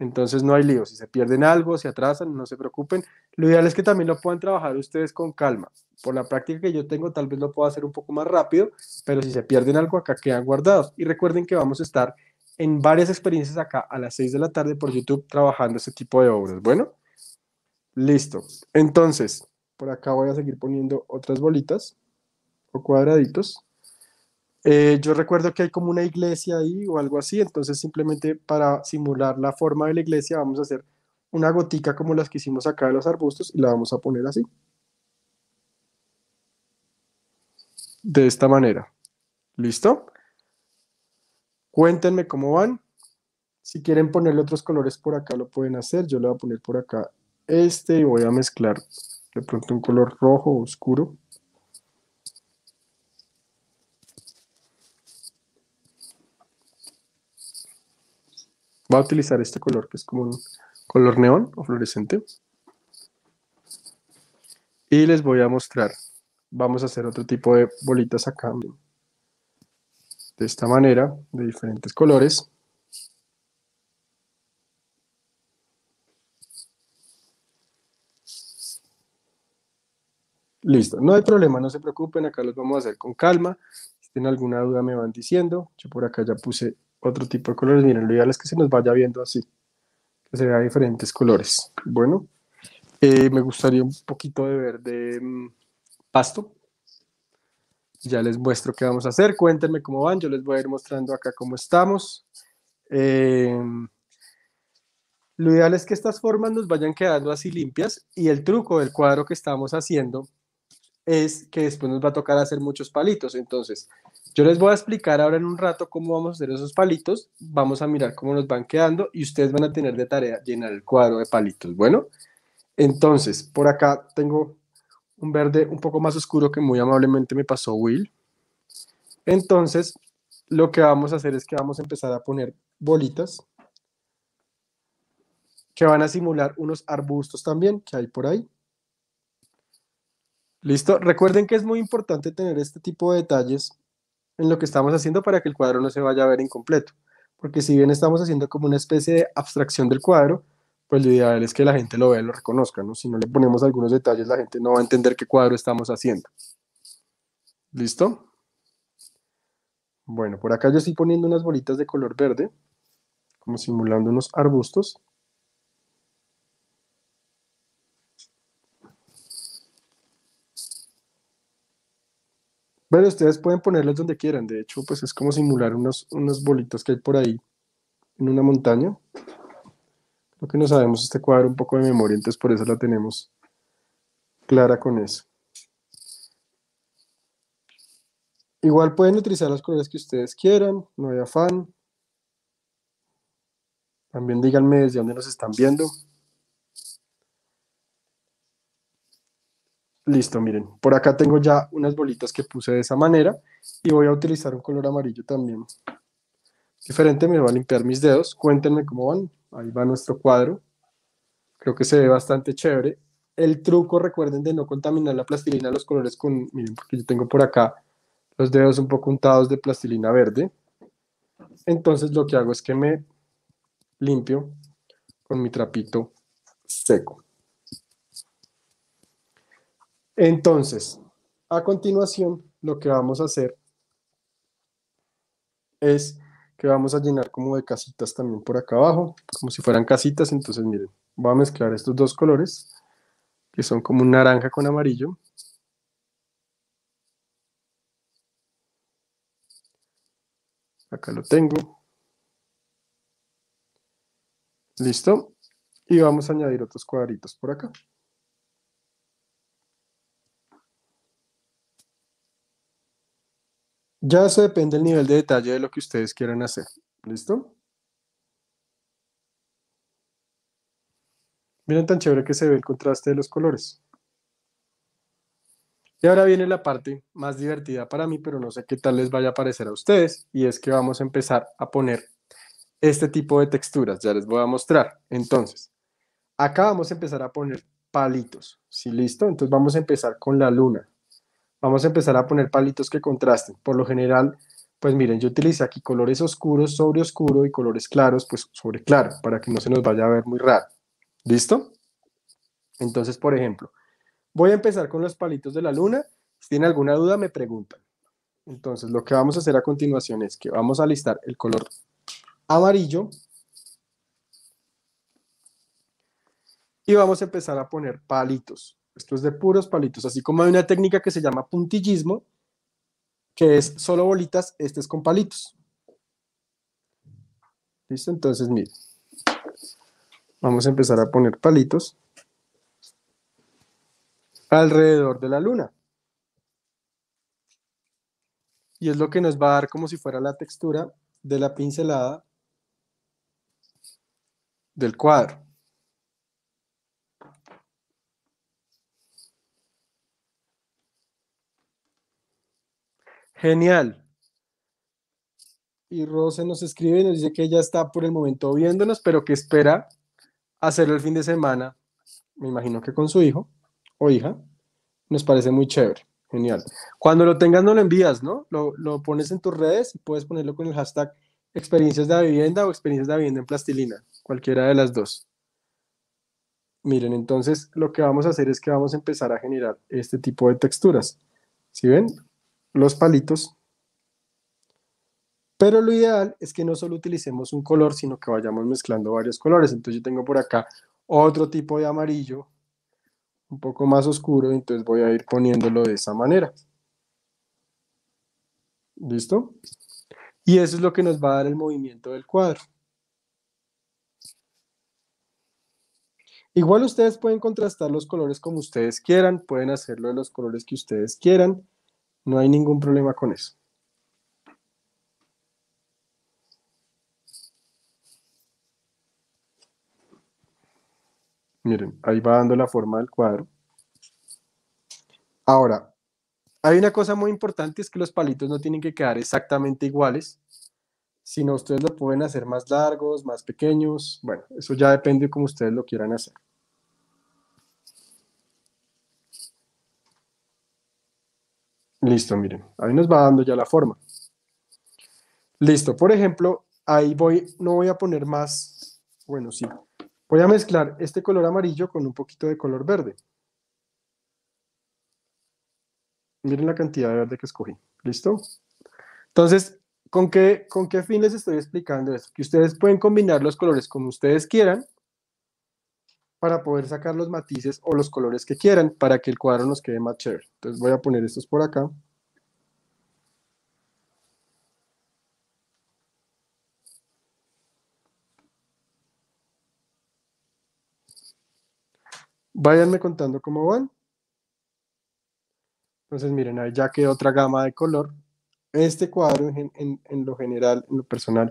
Entonces no hay lío, si se pierden algo, se atrasan, no se preocupen. Lo ideal es que también lo puedan trabajar ustedes con calma. Por la práctica que yo tengo, tal vez lo pueda hacer un poco más rápido, pero si se pierden algo acá quedan guardados. Y recuerden que vamos a estar en varias experiencias acá a las 6 de la tarde por YouTube trabajando este tipo de obras. Bueno, listo. Entonces, por acá voy a seguir poniendo otras bolitas o cuadraditos. Yo recuerdo que hay como una iglesia ahí o algo así, entonces simplemente para simular la forma de la iglesia vamos a hacer una gotica como las que hicimos acá de los arbustos y la vamos a poner así. De esta manera. ¿Listo? Cuéntenme cómo van. Si quieren ponerle otros colores por acá, lo pueden hacer. Yo le voy a poner por acá este y voy a mezclar de pronto un color rojo oscuro. Voy a utilizar este color que es como un color neón o fluorescente. Y les voy a mostrar. Vamos a hacer otro tipo de bolitas acá. De esta manera, de diferentes colores. Listo, no hay problema, no se preocupen, acá los vamos a hacer con calma. Si tienen alguna duda me van diciendo. Yo por acá ya puse otro tipo de colores. Miren, lo ideal es que se nos vaya viendo así, que se vea diferentes colores. Bueno, me gustaría un poquito de verde pasto. Ya les muestro qué vamos a hacer. Cuéntenme cómo van. Yo les voy a ir mostrando acá cómo estamos. Lo ideal es que estas formas nos vayan quedando así limpias. Y el truco del cuadro que estamos haciendo es que después nos va a tocar hacer muchos palitos. Entonces, yo les voy a explicar ahora en un rato cómo vamos a hacer esos palitos. Vamos a mirar cómo nos van quedando y ustedes van a tener de tarea llenar el cuadro de palitos. Bueno, entonces, por acá tengo un verde un poco más oscuro que muy amablemente me pasó Will. Entonces, lo que vamos a hacer es que vamos a empezar a poner bolitas que van a simular unos arbustos también que hay por ahí. Listo, recuerden que es muy importante tener este tipo de detalles en lo que estamos haciendo para que el cuadro no se vaya a ver incompleto, porque si bien estamos haciendo como una especie de abstracción del cuadro, pues lo ideal es que la gente lo vea y lo reconozca, ¿no? Si no le ponemos algunos detalles, la gente no va a entender qué cuadro estamos haciendo. ¿Listo? Bueno, por acá yo estoy poniendo unas bolitas de color verde, como simulando unos arbustos. Bueno, ustedes pueden ponerlas donde quieran, de hecho, pues es como simular unas bolitas que hay por ahí en una montaña. Creo que no sabemos este cuadro un poco de memoria, entonces por eso la tenemos clara con eso. Igual pueden utilizar los colores que ustedes quieran, no hay afán. También díganme desde dónde nos están viendo. Listo, miren, por acá tengo ya unas bolitas que puse de esa manera y voy a utilizar un color amarillo también. Diferente, me voy a limpiar mis dedos, cuéntenme cómo van, ahí va nuestro cuadro. Creo que se ve bastante chévere. El truco, recuerden, de no contaminar la plastilina, los colores con, miren, porque yo tengo por acá los dedos un poco untados de plastilina verde. Entonces lo que hago es que me limpio con mi trapito seco. Entonces, a continuación, lo que vamos a hacer es que vamos a llenar como de casitas también por acá abajo, como si fueran casitas. Entonces, miren, voy a mezclar estos dos colores, que son como un naranja con amarillo. Acá lo tengo. Listo. Y vamos a añadir otros cuadritos por acá. Ya eso depende del nivel de detalle de lo que ustedes quieran hacer. ¿Listo? Miren tan chévere que se ve el contraste de los colores. Y ahora viene la parte más divertida para mí, pero no sé qué tal les vaya a parecer a ustedes, y es que vamos a empezar a poner este tipo de texturas. Ya les voy a mostrar. Entonces, acá vamos a empezar a poner palitos. ¿Sí? ¿Listo? Entonces vamos a empezar con la luna. Vamos a empezar a poner palitos que contrasten. Por lo general, pues miren, yo utilicé aquí colores oscuros sobre oscuro y colores claros, pues sobre claro, para que no se nos vaya a ver muy raro. ¿Listo? Entonces, por ejemplo, voy a empezar con los palitos de la luna. Si tienen alguna duda, me preguntan. Entonces, lo que vamos a hacer a continuación es que vamos a listar el color amarillo y vamos a empezar a poner palitos. Esto es de puros palitos, así como hay una técnica que se llama puntillismo, que es solo bolitas, este es con palitos. ¿Listo? Entonces, miren, vamos a empezar a poner palitos alrededor de la luna. Y es lo que nos va a dar como si fuera la textura de la pincelada del cuadro. Genial. Y Rose nos escribe y nos dice que ella está por el momento viéndonos, pero que espera hacerlo el fin de semana, me imagino que con su hijo o hija. Nos parece muy chévere. Genial. Cuando lo tengas no lo envías, ¿no? Lo pones en tus redes y puedes ponerlo con el hashtag Experiencias de la Vivienda o Experiencias de la Vivienda en Plastilina, cualquiera de las dos. Miren, entonces lo que vamos a hacer es que vamos a empezar a generar este tipo de texturas. ¿Sí ven? Los palitos. Pero lo ideal es que no solo utilicemos un color, sino que vayamos mezclando varios colores. Entonces yo tengo por acá otro tipo de amarillo, un poco más oscuro, entonces voy a ir poniéndolo de esa manera. ¿Listo? Y eso es lo que nos va a dar el movimiento del cuadro. Igual ustedes pueden contrastar los colores como ustedes quieran, pueden hacerlo de los colores que ustedes quieran, no hay ningún problema con eso. Miren, ahí va dando la forma del cuadro. Ahora, hay una cosa muy importante, es que los palitos no tienen que quedar exactamente iguales, sino ustedes lo pueden hacer más largos, más pequeños. Bueno, eso ya depende de cómo ustedes lo quieran hacer. Listo, miren, ahí nos va dando ya la forma. Listo, por ejemplo, ahí voy, no voy a poner más, bueno, sí. Voy a mezclar este color amarillo con un poquito de color verde. Miren la cantidad de verde que escogí. ¿Listo? Entonces, ¿con qué fin les estoy explicando esto? Que ustedes pueden combinar los colores como ustedes quieran para poder sacar los matices o los colores que quieran para que el cuadro nos quede más chévere. Entonces voy a poner estos por acá. Váyanme contando cómo van. Entonces miren, ahí ya quedó otra gama de color. Este cuadro en lo general, en lo personal,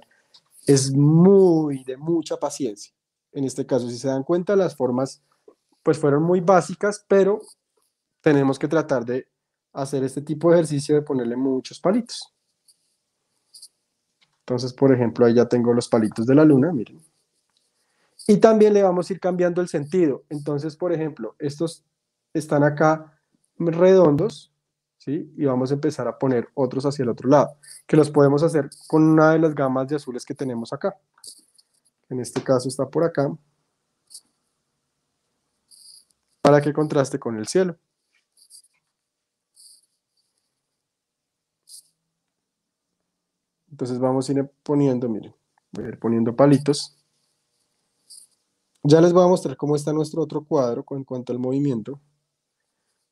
es de mucha paciencia. En este caso, si se dan cuenta, las formas pues fueron muy básicas, pero tenemos que tratar de hacer este tipo de ejercicio de ponerle muchos palitos. Entonces, por ejemplo, ahí ya tengo los palitos de la luna, miren. Y también le vamos a ir cambiando el sentido. Entonces, por ejemplo, estos están acá redondos, ¿sí? Y vamos a empezar a poner otros hacia el otro lado, que los podemos hacer con una de las gamas de azules que tenemos acá. En este caso está por acá, para que contraste con el cielo. Entonces vamos a ir poniendo, miren, voy a ir poniendo palitos. Ya les voy a mostrar cómo está nuestro otro cuadro en cuanto al movimiento,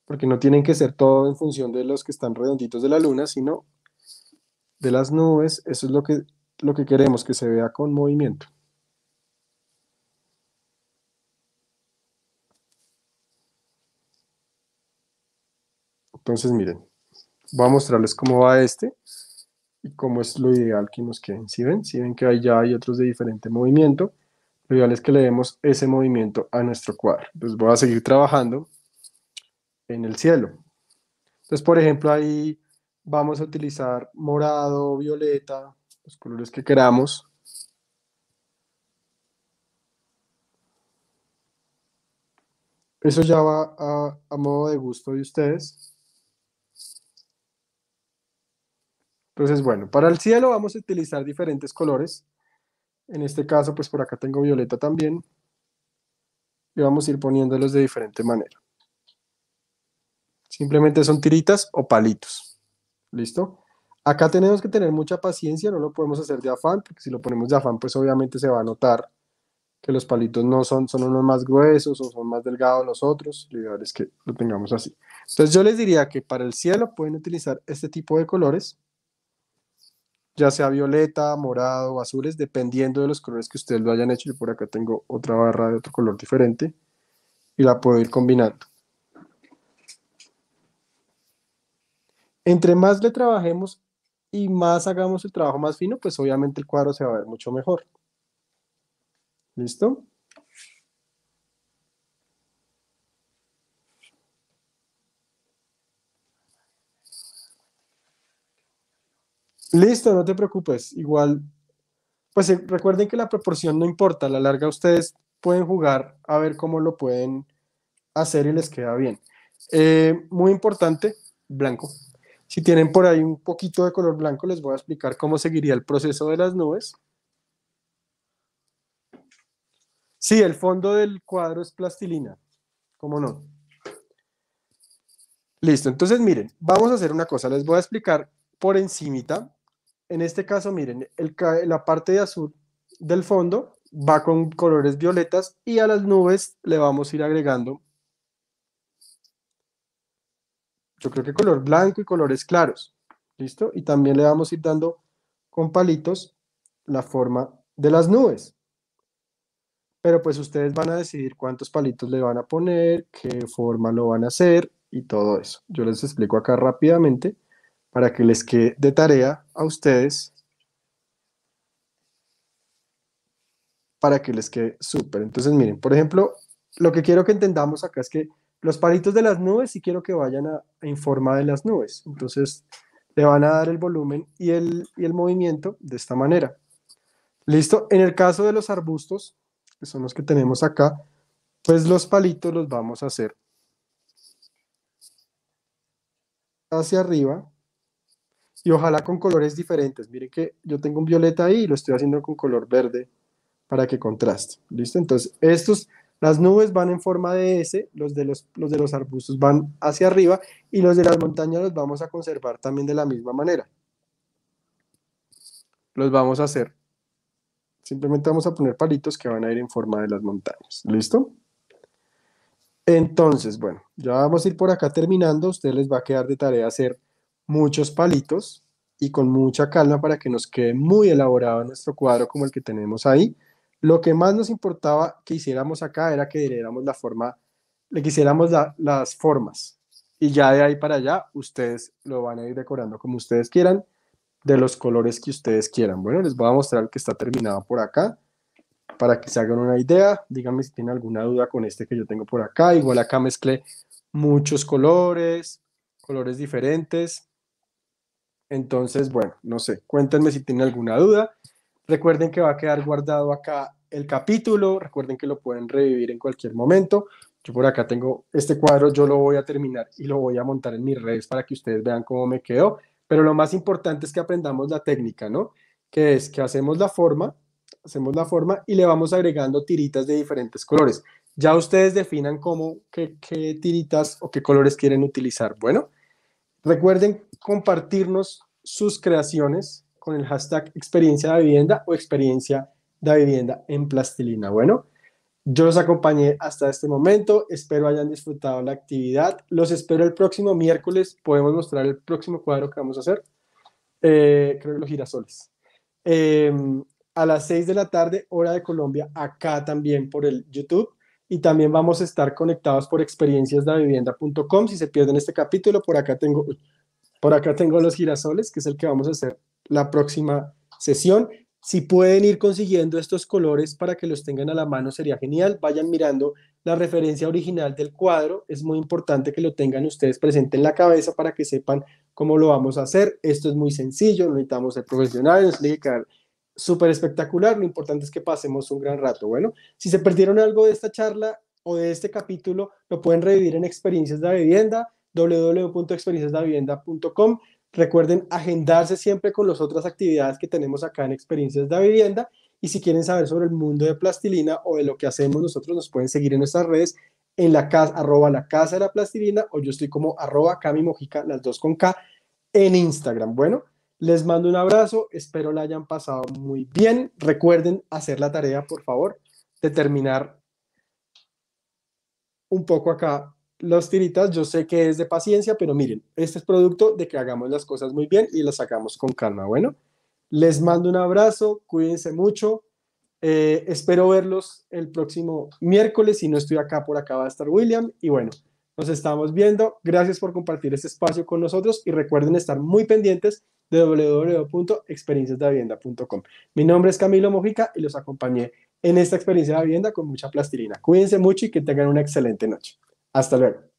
porque no tienen que ser todo en función de los que están redonditos de la luna, sino de las nubes. Eso es lo que queremos, que se vea con movimiento. Entonces miren, voy a mostrarles cómo va este y cómo es lo ideal que nos queden. ¿Sí ven? ¿Sí ven que ahí ya hay otros de diferente movimiento? Lo ideal es que le demos ese movimiento a nuestro cuadro. Entonces voy a seguir trabajando en el cielo. Entonces, por ejemplo, ahí vamos a utilizar morado, violeta, los colores que queramos. Eso ya va a modo de gusto de ustedes. Entonces, bueno, para el cielo vamos a utilizar diferentes colores. En este caso, pues por acá tengo violeta también. Y vamos a ir poniéndolos de diferente manera. Simplemente son tiritas o palitos. ¿Listo? Acá tenemos que tener mucha paciencia, no lo podemos hacer de afán, porque si lo ponemos de afán, pues obviamente se va a notar que los palitos no son unos más gruesos o son más delgados los otros. Lo ideal es que lo tengamos así. Entonces yo les diría que para el cielo pueden utilizar este tipo de colores, ya sea violeta, morado o azules, dependiendo de los colores que ustedes lo hayan hecho. Yo por acá tengo otra barra de otro color diferente y la puedo ir combinando. Entre más le trabajemos y más hagamos el trabajo más fino, pues obviamente el cuadro se va a ver mucho mejor. ¿Listo? Listo, no te preocupes. Igual, pues recuerden que la proporción no importa. A la larga ustedes pueden jugar a ver cómo lo pueden hacer y les queda bien. Muy importante, blanco. Si tienen por ahí un poquito de color blanco, les voy a explicar cómo seguiría el proceso de las nubes. Sí, el fondo del cuadro es plastilina. ¿Cómo no? Listo, entonces miren, vamos a hacer una cosa. Les voy a explicar por encimita. En este caso, miren, la parte de azul del fondo va con colores violetas y a las nubes le vamos a ir agregando, yo creo que color blanco y colores claros, ¿listo? Y también le vamos a ir dando con palitos la forma de las nubes. Pero pues ustedes van a decidir cuántos palitos le van a poner, qué forma lo van a hacer y todo eso. Yo les explico acá rápidamente para que les quede de tarea a ustedes, para que les quede súper. Entonces miren, por ejemplo, lo que quiero que entendamos acá es que los palitos de las nubes sí quiero que vayan en forma de las nubes, entonces le van a dar el volumen y el movimiento de esta manera. Listo, en el caso de los arbustos, que son los que tenemos acá, pues los palitos los vamos a hacer hacia arriba, y ojalá con colores diferentes. Miren que yo tengo un violeta ahí y lo estoy haciendo con color verde para que contraste. ¿Listo? Entonces, las nubes van en forma de S, los de los arbustos van hacia arriba y los de las montañas los vamos a conservar también de la misma manera. Los vamos a hacer. Simplemente vamos a poner palitos que van a ir en forma de las montañas. ¿Listo? Entonces, bueno, ya vamos a ir por acá terminando. A ustedes les va a quedar de tarea hacer muchos palitos y con mucha calma para que nos quede muy elaborado nuestro cuadro como el que tenemos ahí. Lo que más nos importaba que hiciéramos acá era que le diéramos la forma, le quisiéramos las formas, y ya de ahí para allá ustedes lo van a ir decorando como ustedes quieran, de los colores que ustedes quieran. Bueno, les voy a mostrar el que está terminado por acá para que se hagan una idea. Díganme si tienen alguna duda con este que yo tengo por acá. Igual acá mezclé muchos colores diferentes. Entonces, bueno, no sé, cuéntenme si tienen alguna duda. Recuerden que va a quedar guardado acá el capítulo, recuerden que lo pueden revivir en cualquier momento. Yo por acá tengo este cuadro, yo lo voy a terminar y lo voy a montar en mis redes para que ustedes vean cómo me quedó. Pero lo más importante es que aprendamos la técnica, ¿no? Que es que hacemos la forma y le vamos agregando tiritas de diferentes colores. Ya ustedes definan qué tiritas o qué colores quieren utilizar. Bueno, recuerden compartirnos sus creaciones con el hashtag Experiencia Davivienda o Experiencia Davivienda en Plastilina. Bueno, yo los acompañé hasta este momento, espero hayan disfrutado la actividad, los espero el próximo miércoles, podemos mostrar el próximo cuadro que vamos a hacer, creo que los girasoles, a las 6 de la tarde, hora de Colombia, acá también por el YouTube, y también vamos a estar conectados por experienciasdavivienda.com. Si se pierden este capítulo, por acá tengo los girasoles, que es el que vamos a hacer la próxima sesión. Si pueden ir consiguiendo estos colores para que los tengan a la mano, sería genial. Vayan mirando la referencia original del cuadro, es muy importante que lo tengan ustedes presente en la cabeza para que sepan cómo lo vamos a hacer. Esto es muy sencillo, no necesitamos ser profesionales, nos tiene que quedar súper espectacular, lo importante es que pasemos un gran rato. Bueno, si se perdieron algo de esta charla o de este capítulo, lo pueden revivir en Experiencias Davivienda, www.experienciasdavivienda.com. Recuerden agendarse siempre con las otras actividades que tenemos acá en Experiencias Davivienda, y si quieren saber sobre el mundo de plastilina o de lo que hacemos nosotros, nos pueden seguir en nuestras redes en @la casa de la plastilina, o yo estoy como @Cami Mojica, las dos con K, en Instagram. Bueno, les mando un abrazo, espero la hayan pasado muy bien. Recuerden hacer la tarea, por favor, de terminar un poco acá las tiritas. Yo sé que es de paciencia, pero miren, este es producto de que hagamos las cosas muy bien y las sacamos con calma. Bueno, les mando un abrazo, cuídense mucho, espero verlos el próximo miércoles. Si no estoy acá, por acá va a estar William, y bueno, nos estamos viendo. Gracias por compartir este espacio con nosotros y recuerden estar muy pendientes de www.experienciasdavivienda.com. Mi nombre es Camilo Mojica y los acompañé en esta experiencia de vivienda con mucha plastilina. Cuídense mucho y que tengan una excelente noche. Hasta luego.